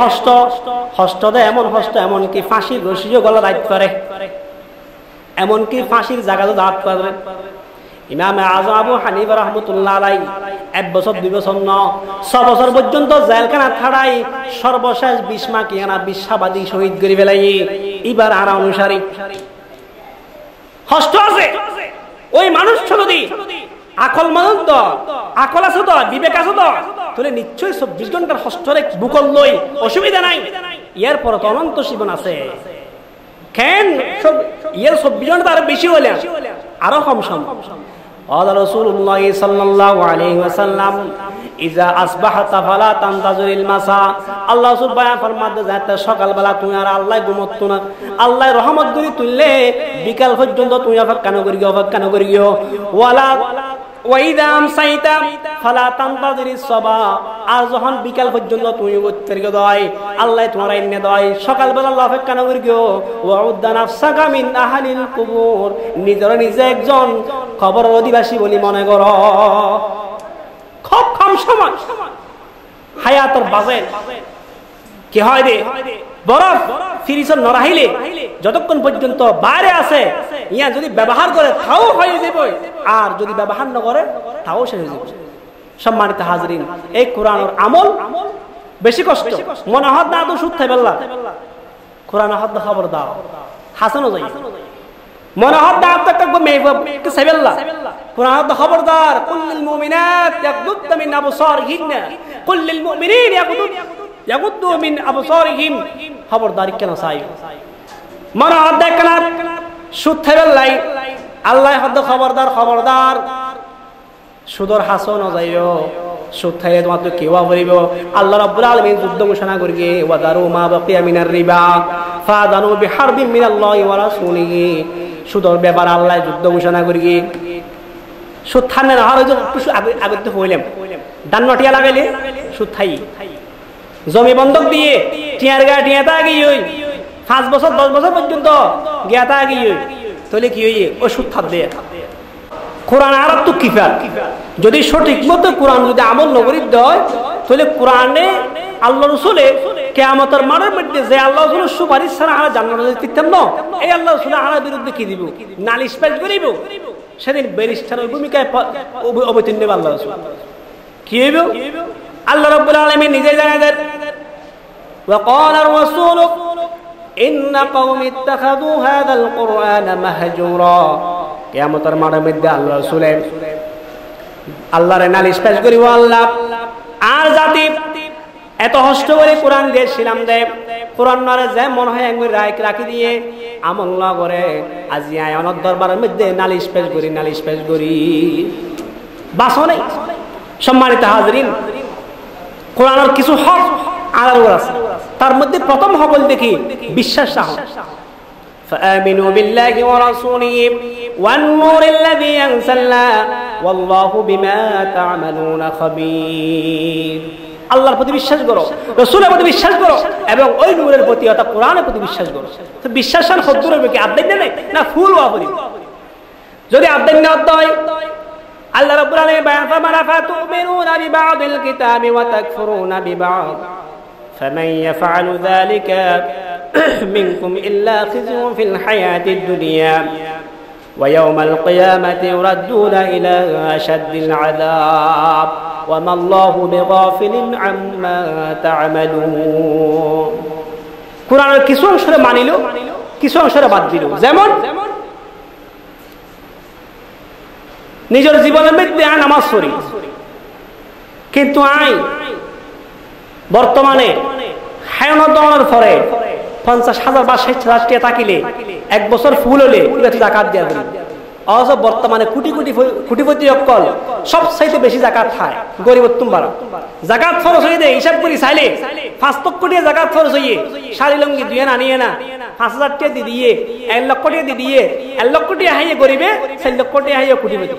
হস্ত দেয় এমন হস্ত এমনকি ফাঁসির রশিও গলা দায়িত করে এমনকি ফাঁসির জায়গা তো দাঁত করে ইমাম আযম আবু হানিফা রাহমাতুল্লাহ আলাইহি 1 বছর 2 বছর না 6 বছর পর্যন্ত জেলখানা ছাড়াই সর্বশেষ 20 মা কিয়ানা 20 সাবাদী শহীদ করে ফেলাই এবার আর অনুসারী হস্ত আছে ওই মানুষ ছলদি আকল মানুষ তো আকল আছে তো বিবেক আছে তো তোলে নিশ্চয়ই 24 ঘন্টার হস্তরে বুকল লই অসুবিধা নাই ইয়ার পর তো অনন্ত জীবন আছে কেন সব ইয়ার 24 ঘন্টা আরো বেশি হলে আরো কম সম্ভব আলা রাসূলুল্লাহ সাল্লাল্লাহু আলাইহি ওয়াসাল্লাম ইজা আসবাহতা ফালা তানতাজুরিল মাসা আল্লাহ সুবহানাহু ফরমাতে যাতে সকালবেলা তুমি আর আল্লাহ ঘুমত না আল্লাহ রহমত করে তুললে বিকাল পর্যন্ত তুমি অপেক্ষা না করিও ওয়ালা ওয়াইদা আমসাইতা ফালা তানতাজুরিস সাবা আর যখন বিকাল পর্যন্ত তুমি উত্তরকে দয় আল্লাহ তোমার এনে দয় সকালবেলা আল্লাহ অপেক্ষা না করিও ওয়াউদ্দা নাফসাকা মিন আহলিল কুবুর নিজে একজন কবর অধিবাসী বলি মনে করো খুব কম সময় হায়াতের বাজেট কি হয় রে বরফ ফিরিসন নরাহিলে যতক্ষণ পর্যন্ত বাইরে আছে ইয়া যদি ব্যবহার করে তাও হয়ে যাবে আর যদি ব্যবহার না করে তাও শেষ হয়ে যাবে সম্মানিত হাজরিন এই কোরআনের আমল বেশি কষ্ট মনে হয় না তো সুত্তাই বেলা কোরআন হাত খবর দাও হাসানো যাই মনে হয় না তো একটা মেয়ে সাইবেল্লা কোরআন খবরদার কুল্লিল মুমিনাত ইয়াগদুদু মিন আবসারহিন্না কুল্লিল মুমিনিন ইয়াগদুদু মিন আবসারহিম খবরদার কেন চাই মনে হয় না সুদ থেবেল্লাই আল্লাহ হদ্দ খবরদার সুদর হাসনও যাইও সুথায়ে তোমাতে কেওয়া করিব আল্লাহ রাব্বুল আলামিন যুদ্ধ ঘোষণা করিয়ে ওয়াদারু মা বাকিয়া মিনার রিবা ফাদানু বিহারবিন মিনাল্লাহি ওয়া রাসূলিহি সুদর ব্যাপার আল্লাহ যুদ্ধ ঘোষণা করিয়ে সুথানের আর হইতো কিছু আগত হইলাম দান্নটিয়া লাগাইলে সুথাই জমি বন্ধক দিয়ে টিয়ার গা টিয়া তাগি হই 5 বছর 10 বছর পর্যন্ত গিয়া তাগি হই তাহলে কি হইয়ে ও সুথা দেয়া কোরআন আর তো কিফার যদি সঠিক মতো কোরআন যদি আমল নগরিত হয় তাহলে কোরআনে আল্লাহর রাসূলে কিয়ামতের মাঠের মধ্যে যে আল্লাহর রাসূল সুপারিশ ছাড়া আর জান্নাতে যেতেন না এই আল্লাহর রাসূল আর বিরুদ্ধে কি দিব নালিশ পেশ করিব সেদিন ব্যারিস্টারের ভূমিকায় অবতীর্ণ হবে আল্লাহর রাসূল কি হইব আল্লাহ রাব্বুল আলামিন নিজে জানায় দেন ওয়া ক্বালা আর-রাসূল ইন্না কওমি ইত্তাখাযু হাযাল কুরআন মাহজুরা কিয়ামতের মাঠের মধ্যে আল্লাহর রাসূল আল্লাহরে নালিশ পেশ করি ও আল্লাহ আর জাতি এত কষ্ট করে কোরআন দিয়ে শিলাম দেব কোরআন নরে যে মন হয় আঙ্গুর রাইক রাখি দিয়ে আমল না করে আজি আয় অনর দরবারের মধ্যে নালিশ পেশ করি বাস নেই সম্মানিত হাজরিন কোরআনের কিছু হক আলাদা আছে তার মধ্যে প্রথম হক দেখি বিশ্বাস হক فآمنوا بالله ورسوله والنور الذي أنزلنا والله بما تعملون خبير আল্লাহর প্রতি বিশ্বাস করো রাসূলের প্রতি বিশ্বাস করো এবং ওই নূরের প্রতি অর্থাৎ কোরআনের প্রতি বিশ্বাস করো তো বিশ্বাসের হদ্দুরে কি আদান নেই না ফুল ওয়া করি যদি আদান না হয় আল্লাহ রাব্বুল আলামিন বায়ান ফরমানা ফাতুমিনুনা বিবাদিল কিতাবি ওয়া তাকফুরুনা বিবাদ فمن يفعل ذلك منكم إلا خزي في الحياة الدنيا ويوم القيامة يردون إلى أشد العذاب وما الله بغافل عما تعملون قرآن কিছু অংশ মানি লো কিছু অংশ বাদ দিল যেমন নিজের জীবনের মধ্যে নামাজ পড়ি কিন্তু আই বর্তমানে হায়নদনের পরে ৫০,০০০ বা ৬০,০০০ টাকা থাকিলে এক বছর ফুল হলে যাকাত দেয়া হবে অথচ বর্তমানে কোটি কোটি কোটিপতি অকল সবচাইতে বেশি যাকাত খায় গরিব উত্তমবারা যাকাত খরচ হয়ে দেয় হিসাব করি চাইলে ৫ লক্ষ টাকা যাকাত খরচ হইয়ে শাড়ি লঙ্গি দিয়ে না নিয়ে না ৫,০০০ টাকা দিয়ে ১ লক্ষ টাকা দিয়ে ১ লক্ষ টাকা হাইয়ে গরিবে ৪ লক্ষ টাকা হাইয়ে কোটিপতি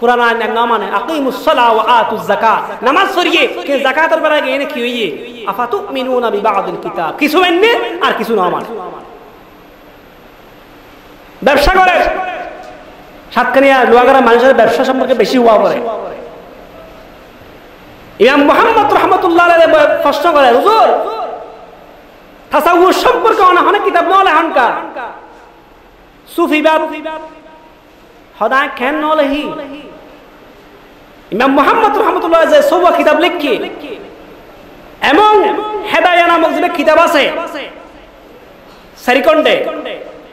কোরআন আয়াত না মানে আকিমুস সালাহ ওয়া আতুজ যাকাত নামাজ পড়িয়ে কে যাকাতের পরে এনে কি হইয়ে আফাতুমিনুনা বিবাদিল কিতাব কিছু মেনে আর কিছু না মানে ব্যবসা করে সাতকানিয়া লোয়াগড়া মানুষের ব্যবসা সম্পর্কে বেশি ওয়া করে ইমাম মুহাম্মদ রাহমাতুল্লাহ আলাইহি প্রশ্ন করে হুজুর তাসাউফ সম্পর্কে অনেক কিতাব নলে হানকা সুফিবাদ হদা কেন নলেহি ইমাম মুহাম্মদ রাহমাতুল্লাহ আলাইহি যে সব কিতাব লিখে এবং হেদায়া নামক যে কিতাব আছে সারিকন্ডে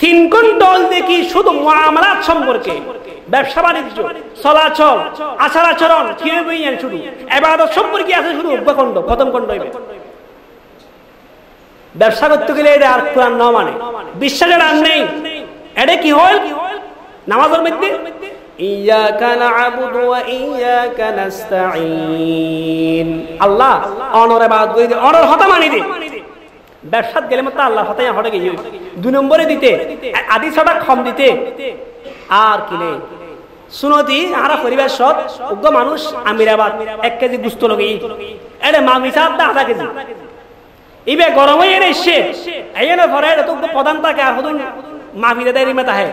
3 খণ্ড দেখি শুধু মুআমালাত সম্পর্কে ব্যবসা বাণিজ্য চলাচল আচার আচরণ কিভাবে শুরু ইবাদত সম্পর্কে আছে শুরু উপখণ্ড প্রথম খণ্ড হইবে ব্যবসা করতে গেলে এটা আর কোরআন না মানে বিশ্বাসের আর নেই এটা কি হল নামাজের মধ্যে ইয়্যাকা না'বুদু ওয়া ইয়্যাকা নাস্তাঈন আল্লাহ অনরে বাদ গই দে অনর হতা মানি দে ব্যবসাত গেলে মাত্র আল্লাহর হতায় হড়ে গই ২ নম্বরে দিতে আদি ছটা কম দিতে আর কি নেই সুনতি আরা পরিবেশ সব উগ্র মানুষ আমিরাবাদ 1 কেজি গুস্ত লগি এরে মাগিসাব দা আধা কেজি ইবে গরম হই এরে শে আইনা পরে এটা তো প্রধান থাকে আর হদুন মাফিদা দাইরি মত আহে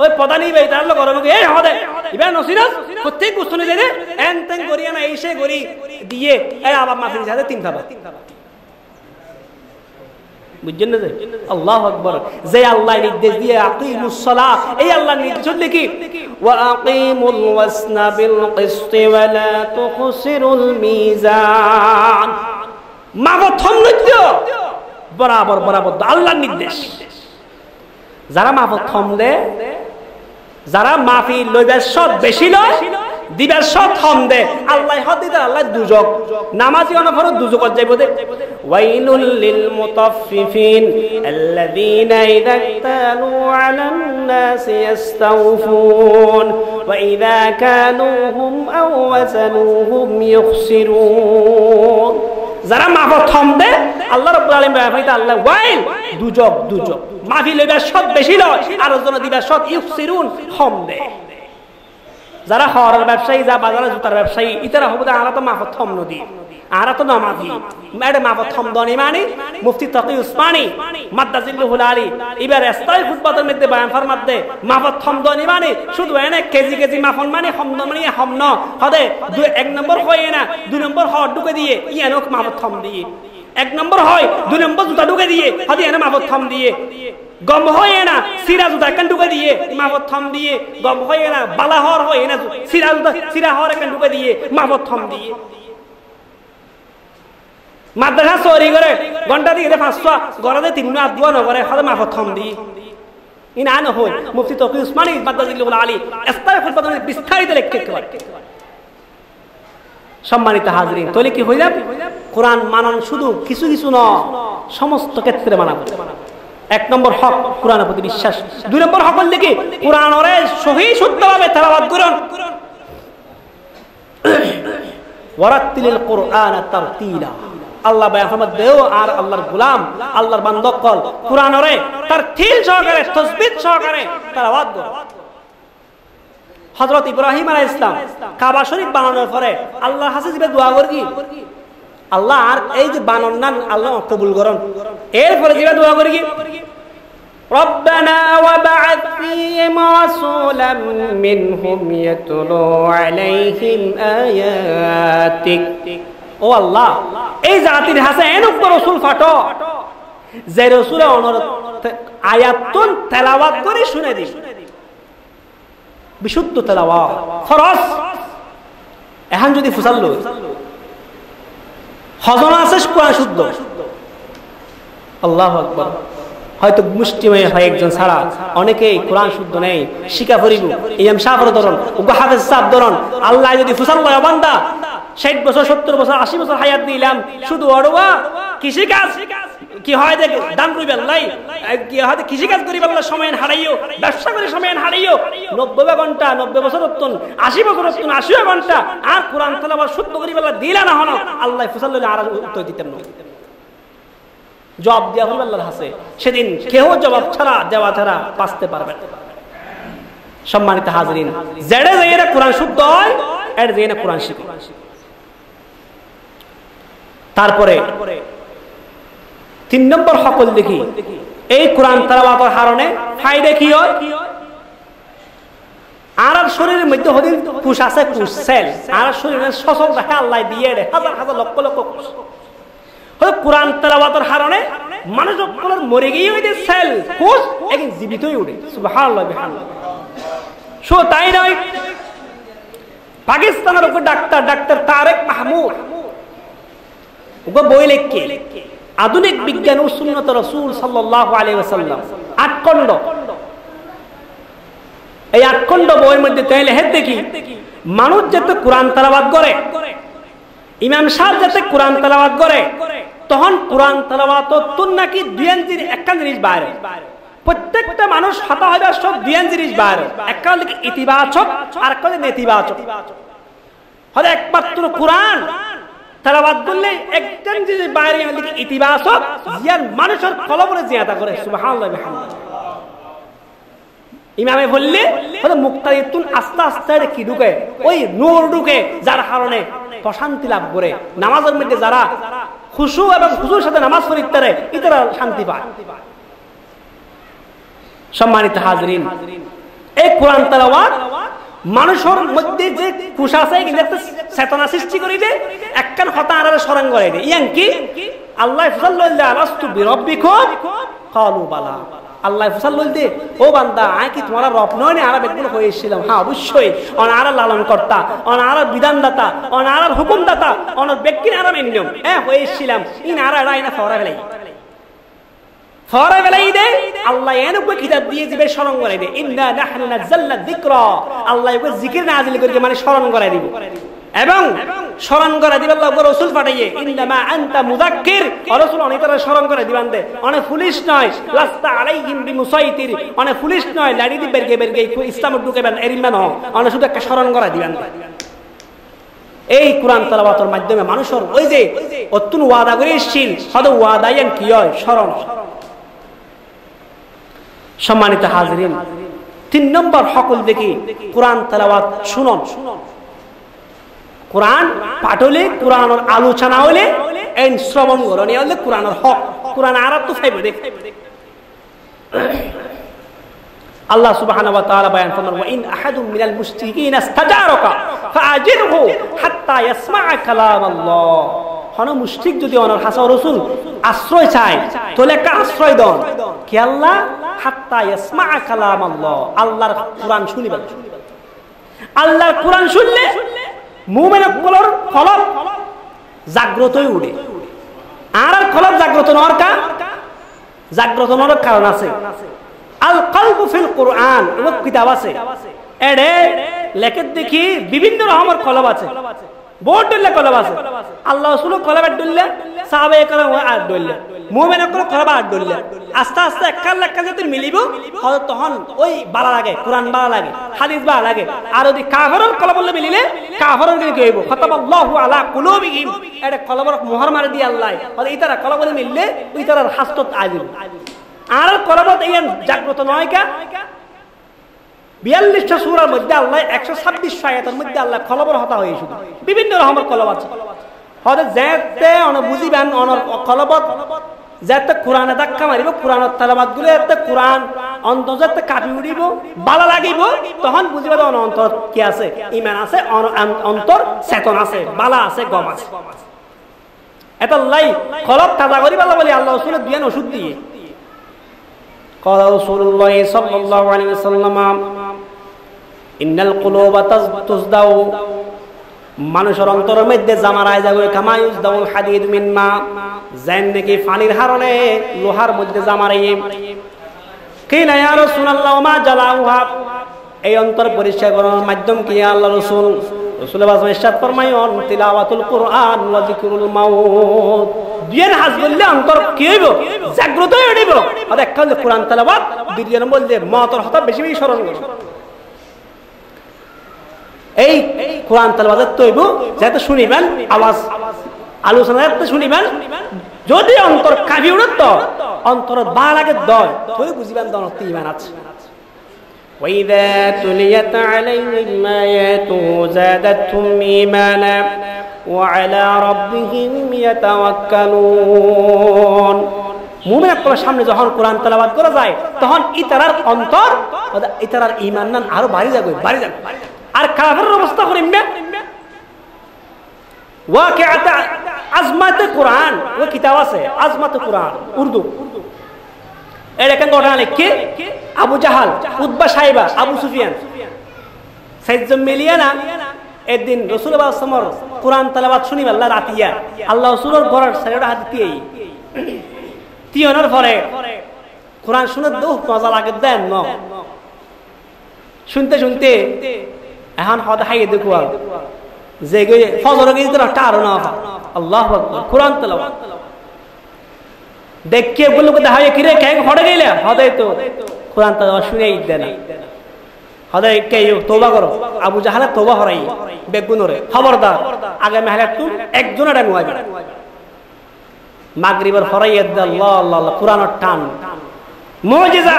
ওই পদানি ভাই তার লোক গরমে এই হবে ইবা নসিরাত প্রত্যেক গুস্তনে দেনে এন তেন করিয়া না এসে গরি দিয়ে এই আবার মাফির সাথে 3 খাবা বুঝছেন না আল্লাহু আকবার যে আল্লাহ নির্দেশ দিয়ে আকিমুস সালাহ এই আল্লাহ নির্দেশ লিখি ওয়া আকিমুল ওয়াসনা বিল কিসত ওয়া লা তুখসিরুল মিজান মাগথম নিত্য বরাবর বরাবর আল্লাহর নির্দেশ যারা মাফ থম দে যারা মাফি লইবে সব বেশি লয় দিবা সব হামদে আল্লাহ হদিদা আল্লাহ দুজক নামাজি অনফর দুজক যাইবো দে ওয়াইলুল লিল মুতাফফিফিন আল্লাযিনা ইযা তালু আলান নাস ইস্তাউফুন ওয়া ইযা কানুহুম আও ওয়াজানুহুম ইখসিরুন যারা মাহফত হামদে আল্লাহ রাব্বুল আলামিন বাফাইতা আল্লাহ ওয়াইল দুজক দুজক মাফি লেবা সব বেশি লয় আর জন দিবা সব ইখসিরুন হামদে যারা হরের ব্যবসায়ী যা বাজারে জুতার ব্যবসায়ী ইতারা হবে আরা তো মাহফত থম নদী আরা তো নামাজি ম্যাডে মাহফত থম দনি মানে মুফতি তাকি উসমানী মাদ্দাজিল্লুহুল আলী ইবার রাস্তায় ফুটপাতের মধ্যে বায়ান ফরমাতে মাহফত থম দনি মানে শুধু এনে কেজি কেজি মাফন মানে হমদ মানে হমন হদে দুই এক নম্বর হয় না দুই নম্বর হর ঢুকে দিয়ে ইয়ানোক মাহফত থম দিয়ে এক নম্বর হয় দুই নম্বর জুতা ঢুকে দিয়ে হদে এনে মাহফত থম দিয়ে গম হয় না সিরা জুতা কেন ঢুকে দিয়ে মাহফত থম দিয়ে গম হয় না বালা হর হয় না সিরা জুতা সিরা হর কেন ঢুকে দিয়ে মাহফত থম দিয়ে মাদ্রাসা চৌরি করে ঘন্টা দিয়ে ৫০০ গড়ে ৩ আট দোয়া নগরে হলে মাহফত থম দিয়ে ইন আন হয় মুফতি তকি উসমানী মাদ্দাজিল্লুহুল আলী ইস্তায় ফুলবাদনে বিস্তারিত লিখতে পারে সম্মানিত হাজরিন তাহলে কি হয়ে যাবে কোরআন মানন শুধু কিছু কিছু না সমস্ত ক্ষেত্রে মানা করতে এক নম্বর হক কোরআনের প্রতি বিশ্বাস দুই নম্বর হক হল কি কোরআন ওরে সহি শুদ্ধভাবে তেলাওয়াত করুন ওয়ারাতিলিল কোরআন তারতিলা আল্লাহ বায়াহমদ দেও আর আল্লাহর গোলাম আল্লাহর বান্দা কল কোরআন ওরে তারতিল সহকারে তাসবিহ সহকারে তেলাওয়াত করুন হযরত ইব্রাহিম আলাইহিস সালাম কাবা শরীফ বানানোর পরে আল্লাহর কাছে যে দোয়া করেন কি আল্লাহ আর এই যে বানন নান আল্লাহ কবুল করুন এরপরে যে দোয়া করি কি রব্বানা ওয়া বাআথ ফীহিম রাসূলাম মিনহুম ইয়াতলু আলাইহিম আয়াতিক ও আল্লাহ এই জাতির কাছে এরূপ রাসূল পাঠাও যে রাসূলের অনুরোধ আয়াতুন তেলাওয়াত করে শুনে দিন বিশুদ্ধ তেলাওয়াত ফরজ এখন যদি ফুসাল্লো হজনা আছে কোরআন শুদ্ধ আল্লাহু আকবার হয়তো মুসলিমের হয় একজন ছাড়া অনেকেই কোরআন শুদ্ধ নেই শিকা করিব ইমাম সাহেবর ধরন ওগো হাফেজ সাহেব ধরন আল্লাহ যদি ফুসাল্লাহ বান্দা 60 বছর 70 বছর 80 বছর হায়াত দিলাম শুধু অড়বা কৃষি কাজ কি হয় দেখ দাম করিব আল্লাহ কি হয় কৃষি কাজ করিব আল্লাহ সময় হারাইও ব্যবসা করে সময় হারাইও 90 ঘন্টা 90 বছর রতন 80 বছর রতন 80 ঘন্টা আর কোরআন তেলাওয়াত শুদ্ধ করিব আল্লাহ দিলা না হলো আল্লাহ ফুসাল্লাহ আর উত্তর দিতেন না জবাব দেয়া হলো আল্লাহর কাছে সেদিন কেউ জবাব ছাড়া দেওয়া ছাড়া বাঁচতে পারবে না সম্মানিত হাজরিন জেড়ে জেড়ে কোরআন শুদ্ধ হয় এর জেনে কোরআন শিখো তারপরে তিন নম্বর সকল দেখি এই কোরআন তেলাওয়াতের কারণে ফায়দা কি হয় আর শরীরের মধ্যে হদিন কুশ আছে কুশ সেল আর শরীরে সচল রাখে আল্লাহ দিয়ে হাজার হাজার লক্ষ লক্ষ কুশ কোরআন তেলাওয়াতের কারণে মানুষ সকলের মরে গিয়ে ওই যে সেল কুশ একদিন জীবিত হয়ে ওঠে সুবহানাল্লাহ বিহামদিহি শো তাই নয় পাকিস্তানের উপর ডাক্তার ডাক্তার তারেক মাহমুদ বই লেখকে আধুনিক বিজ্ঞান ও সুন্নত রাসূল সাল্লাল্লাহু আলাইহি ওয়াসাল্লাম আটখণ্ড এই আটখণ্ড বইয়ের মধ্যে তাইলে হেতে কি মানুষ যাতে কোরআন তেলাওয়াত করে ইমাম সাহেব যাতে কোরআন তেলাওয়াত করে তখন কোরআন তেলাওয়াত তুন নাকি দুইয়ান জিনিস একখান জিনিস বাইরে প্রত্যেকটা মানুষ হাতা হাজার সব দুইয়ান জিনিস বাইরে একটা লিখে ইতিবাচক আর একটা নেতিবাচক হলে একমাত্র কোরআন তেলাওয়াত করলে একজন জিনিস বাইরে লিখে ইতিবাচক জিয়ার মানুষের কলমে জিয়াদা করে সুবহানাল্লাহ ইমামে বললে হলে মুক্তারিতুন আস্তে আস্তে কি ঢুকে ওই নূর ঢুকে যার কারণে প্রশান্তি লাভ করে নামাজের মধ্যে যারা খুশু এবং খুশুর সাথে নামাজ পড়িতে পারে ইতারা শান্তি পায় সম্মানিত হাজরিন এই কোরআন তেলাওয়াত মানুষের মধ্যে যে খুশা আছে একটা চেতনা সৃষ্টি করে দেয় একখান কথা আর স্মরণ করে দেয় ইয়ান কি আল্লাহ ফুসাল্লাহ আলাস্তু বিরব্বিকুম ক্বালু বালা আল্লাহ ফুসাল্লাহ দে ও বান্দা আয় কি তোমার রব নয় না আর বেগুন হয়েছিলাম হ্যাঁ অবশ্যই অনারা লালন কর্তা অনারা বিধানদাতা অনারার হুকুমদাতা অনার ব্যক্তির আরাম নিয়ম হ্যাঁ হয়েছিলাম ইন আরা এরা এরা ফরা ফেলাই ফরা বেলাই দে আল্লাহ এনকে কিতাব দিয়ে দিবে স্মরণ করাই দে ইন্না নাহনু নাযালনা যিকরা আল্লাহ ওকে জিকির নাযিল করে মানে স্মরণ করাই দিবে এবং স্মরণ করাই দিবে আল্লাহ ওর রাসূল পাঠিয়ে ইন্নামা আনতা মুযাক্কির রাসূল অনেকরা স্মরণ করাই দিবেন দে অনেক পুলিশ নয় লাস্তা আলাইহিম বিমুসাইতির অনেক পুলিশ নয় লাড়ি দি বেরগে ইসলাম ঢুকেবেন এরিমান হও অনেক শুধু একটা স্মরণ করাই দিবেন দে এই কুরআন তেলাওয়াতের মাধ্যমে মানুষের ওই যে অত্যন্ত ওয়াদা করে এসেছিল হদ ওয়াদায়ান কি হয় স্মরণ সম্মানিত হাজরিন 3 নম্বর হকল দেখি কুরআন তেলাওয়াত শুনুন কুরআন পাঠ হলে কুরআনের আলোচনা হলে এই শ্রবণ করণীয় হলে কুরআনের হক কুরআন আরব তো ফাইবে দেখ আল্লাহ সুবহানাহু ওয়া তাআলা বয়ান ফরমান ওয়া ইন আহাদুম মিনাল মুশরিকিনা ইসতাজারাকা ফাআজিরহু হাত্তা ইয়াসমাআ কালামাল্লাহ কোন মুশরিক যদি ওনার হাসা রাসূল আশ্রয় চায় তাহলে কা আশ্রয় দাও কি আল্লাহ হাত্তা ইয়াসমাআ কালামাল্লাহ আল্লাহর কুরআন শুনিবেন আল্লাহর কুরআন শুনলে মুমিনের কলব জাগ্রত হয়ে ওঠে আর কলব জাগ্রত হওয়ার কা জাগ্রত হওয়ার কারণ আছে আল কলবু ফিল কুরআন ওই কিতাব আছে এড়ে লেখে দেখি বিভিন্ন রকমের কলব আছে বহুত দলে কলব আছে আল্লাহ রাসূল কলব দলে সাহাবায়ে کرام আর দলে মুমিনের কলব আর দলে আস্তে আস্তে একখান লেখখান যত মিলিবো হয় তখন ওই বালা লাগে কুরআন বালা লাগে হাদিস বালা লাগে আর যদি কাফেরের কলব বলে মিলিলে কাফেরের কি হইব খতাবাল্লাহু আলা কুলুবিহিম এড়ে কলবর মোহর মারি দি আল্লাহ আর ইতারা কলব বলে মিললে ইতারার হাসতত আযীব আর কলবত এখান জাগ্রত নয় কা 42টা সূরার মধ্যে আল্লাহ 126 আয়াতের মধ্যে আল্লাহ কলবর হতা হয়ে শুধু বিভিন্ন রকমের কলব আছে হতে যেতে অন বুঝিবেন অন কলবত যেতে কুরআনে ধাক্কা মারিব কুরআনের তেলাওয়াতগুলো এতে কুরআন অন্তরতে কাঁপি উঠিব ভালো লাগিব তখন বুঝিবে অন অন্তর কি আছে ঈমান আছে অন্তর চেতন আছে বালা আছে গম আছে এটা লাই কলব তাজা করি ভালো বলি আল্লাহ রাসূলের দিয়ান ওষুধ দিয়ে قال رسول الله صلى الله عليه وسلم ان القلوب تزدو মানুষের অন্তরের মধ্যে জামারায় যাবে কামায়ুজ দাউল হাদিদ মিন মা জান নাকি পানির হারণে লোহার মধ্যে জামারায় কিনা ইয়া রাসূলুল্লাহ মা জালাউহা এই অন্তর পরিষ্কার করার মাধ্যম কি আল্লাহ রাসূল রাসূলের বাস ইরশাদ ফরমায়ন তিলাওয়াতুল কুরআন ওয়া যিকরুল মাউত দিন হাস বললে অন্তর কি হইব জাগ্রত হয়ে উঠিব আর একখান কুরআন তেলাওয়াত দিন বললে মওতের কথা বেশি বেশি স্মরণ করো এই কুরআন তেলাওয়াত তৈব যাতে শুনিবেন আওয়াজ আলোচনাতে শুনিবেন যদি অন্তর কাঁপি উঠে তো অন্তর বালাকে দয় তুই বুঝিবেন দন ঈমান আছে وَإِذَا تُلِيَتْ عَلَيْهِمْ آيَاتُهُ زَادَتْهُمْ إِيمَانًا وَعَلَى رَبِّهِمْ يَتَوَكَّلُونَ মুমিনের কলবের সামনে যখন কুরআন তেলাওয়াত করা যায় তখন ইতারার অন্তর ইতারার ঈমান নান আরো বাড়ি যাবে আর কাফেরের অবস্থা করিমবে ওয়াকিআত আজমাত কুরআন ওই কিতাব আছে আজমাত কুরআন উর্দু এর একটা ঘটনা লিখে আবু জাহাল উতবা সাহেবা আবু সুফিয়ান সাইজম মিলিয়ানা একদিন রাসূলের বাসমার কুরআন তেলাওয়াত শুনিব আল্লাহ রাতিয়া আল্লাহ রাসূলের ঘরের সাইডে হাত দিয়ে তিয়নার পরে কুরআন শুনে দুঃখ মজা লাগে দেন না শুনতে এখন হদা হাই দেখো যে ফজর গিয়ে টার না আল্লাহু আকবার কুরআন তেলাওয়াত দেখে বললো হাই কিরে কেক ফটে গেলে হদাই তো কুরআন তেলাওয়াত শুনে ইদ্দে না হদাই কে তওবা করো আবু জাহালে তওবা হরাই বেগুনরে খবরদার আগে মেহলা তুম একজন এটা নোয়াই মাগরিবের হরাই ইদ্দে আল্লাহ আল্লাহ কুরআনের টান মুজিজা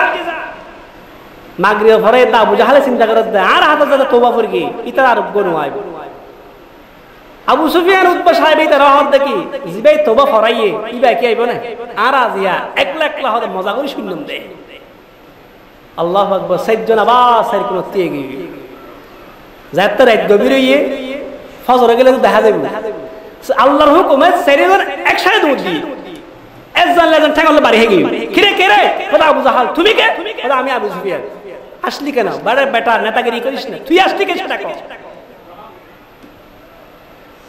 মাগরিবের হরাই দা আবু জাহালে চিন্তা করে দে আর হাতে যাতে তওবা করে কি ইতার আর গোনোয়াই আবু সুফিয়ান উতবা সাহেবই তার হাত দেখি জিবাই তওবা ফরাইয়ে ইবা কি আইব না আর আজিয়া একলা একলা হতে মজা করে শুনলাম দে আল্লাহু আকবার সাইদজন আবাস এর কোন তে গই যাতে রাত গভীর হইয়ে ফজর গেলে দেখা যাবে আল্লাহর হুকুমে শরীরের একসাথে দুধ দি একজন লেজন ঠেকালে বাড়ি হে গই কি রে বলা আবু জাহাল তুমি কে বলা আমি আবু সুফিয়ান আসলি কেন বড় বেটা নেতাগিরি করিস না তুই আসলি কে সেটা কর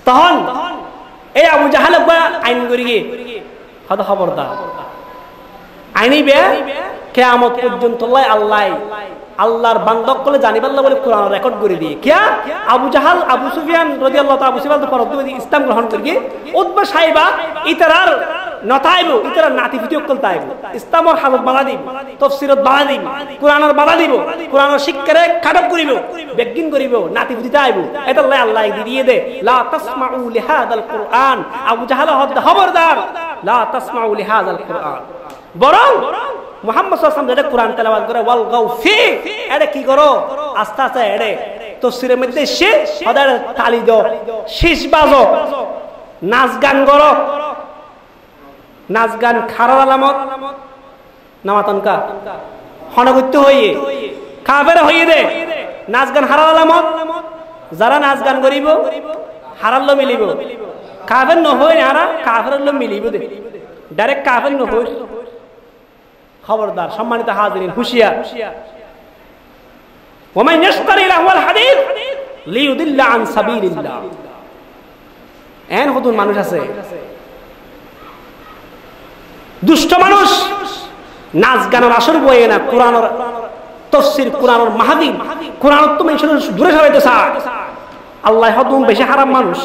তখন এই আবু জাহাল আইন করি খবরদার আইনিবে কিয়ামত পর্যন্ত আল্লাহ আল্লাহর বান্দক বলে জানিবে আল্লাহ বলে কোরআন রেকর্ড করে দিয়ে কিয়া আবু জাহাল আবু সুফিয়ান রাদিয়াল্লাহু তাআলা আবু সুফিয়ান তো পরবর্তীতে ইসলাম গ্রহণ করকে উতবা সাহেবা ইতরার নতাইব ইতরার নাতিফিতি উকল তাইব ইসলামর হালত বালা দিব তাফসীরত বালা দিব কোরআনের বালা দিব কোরআনের শিক্ষারে খাটক করিব বেগিন করিব নাতিফিতি তাইব এটা আল্লাহ আল্লাহ দিয়ে দে লা তাসমাউ লিহাদাল কোরআন আবু জাহাল হদ খবরদার লা তাসমাউ লিহাদাল কোরআন বরং মুহাম্মদ সাল্লাল্লাহু আলাইহি ওয়াসাল্লাম কোরআন তেলাওয়াত করে ওয়াল গাউফি এটা কি করো আস্তে আস্তে এড়ে তাফসীরের মধ্যে শেষ হাদার তালি দাও শীষ বাজো নাচ গান করো নাচ গান খারাপ আলামত নামাতনকা হনগত্য হইয়ে কাফের হইয়ে দে নাচ গান হারাম আলামত যারা নাচ গান করিব হারাল্লো মিলিব কাফের ন হই হারা কাফেরল্লো মিলিব দে ডাইরেক্ট কাফের ন হই খবরদার সম্মানিত হাজিরিন হুশিয়ার ওমান ইশতারিল আহওয়াল হাদিস লিইউদিল্লা আন সাবিলিল্লাহ এন কত মানুষ আছে দুষ্ট মানুষ নাচ গানের আসর বয়ে না কোরআনের তাফসীর কোরআনের মাহফিল কোরআন তো মানুষের দূরে সরাইতে চায় আল্লাহ হদম বেশি হারাম মানুষ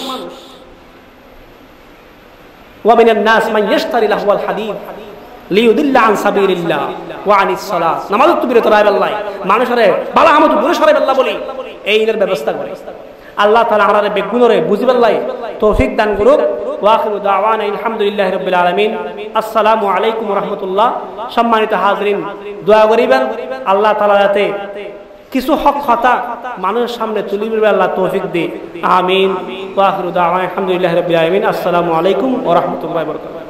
ওয়া মিনান নাস মান ইশতারিল আহওয়াল হাদিস লিইউদিল্লা আন সাবিলিল্লাহ ওয়া আনিস সালাত নামাজ তো বিরত রাখবে আল্লাহ মানুষরে ভালো আমল দূরে সরাইবে আল্লাহ বলি এইনের ব্যবস্থা করে আল্লাহ তাআলা আমারে বেগুনরে বুঝিবে আল্লাহ তৌফিক দান করুক ওয়াখিরু দাওয়ানা আলহামদুলিল্লাহি রাব্বিল আলামিন আসসালামু আলাইকুম ওয়া রাহমাতুল্লাহ সম্মানিত হাজরিন দোয়া করিবেন আল্লাহ তাআলা যাতে কিছু হক কথা মানুষের সামনে তুলিবে আল্লাহ তৌফিক দে আমিন ওয়াখিরু দাওয়ানা আলহামদুলিল্লাহি রাব্বিল আলামিন আসসালামু আলাইকুম ওয়া রাহমাতুল্লাহি ওয়া বারাকাতুহু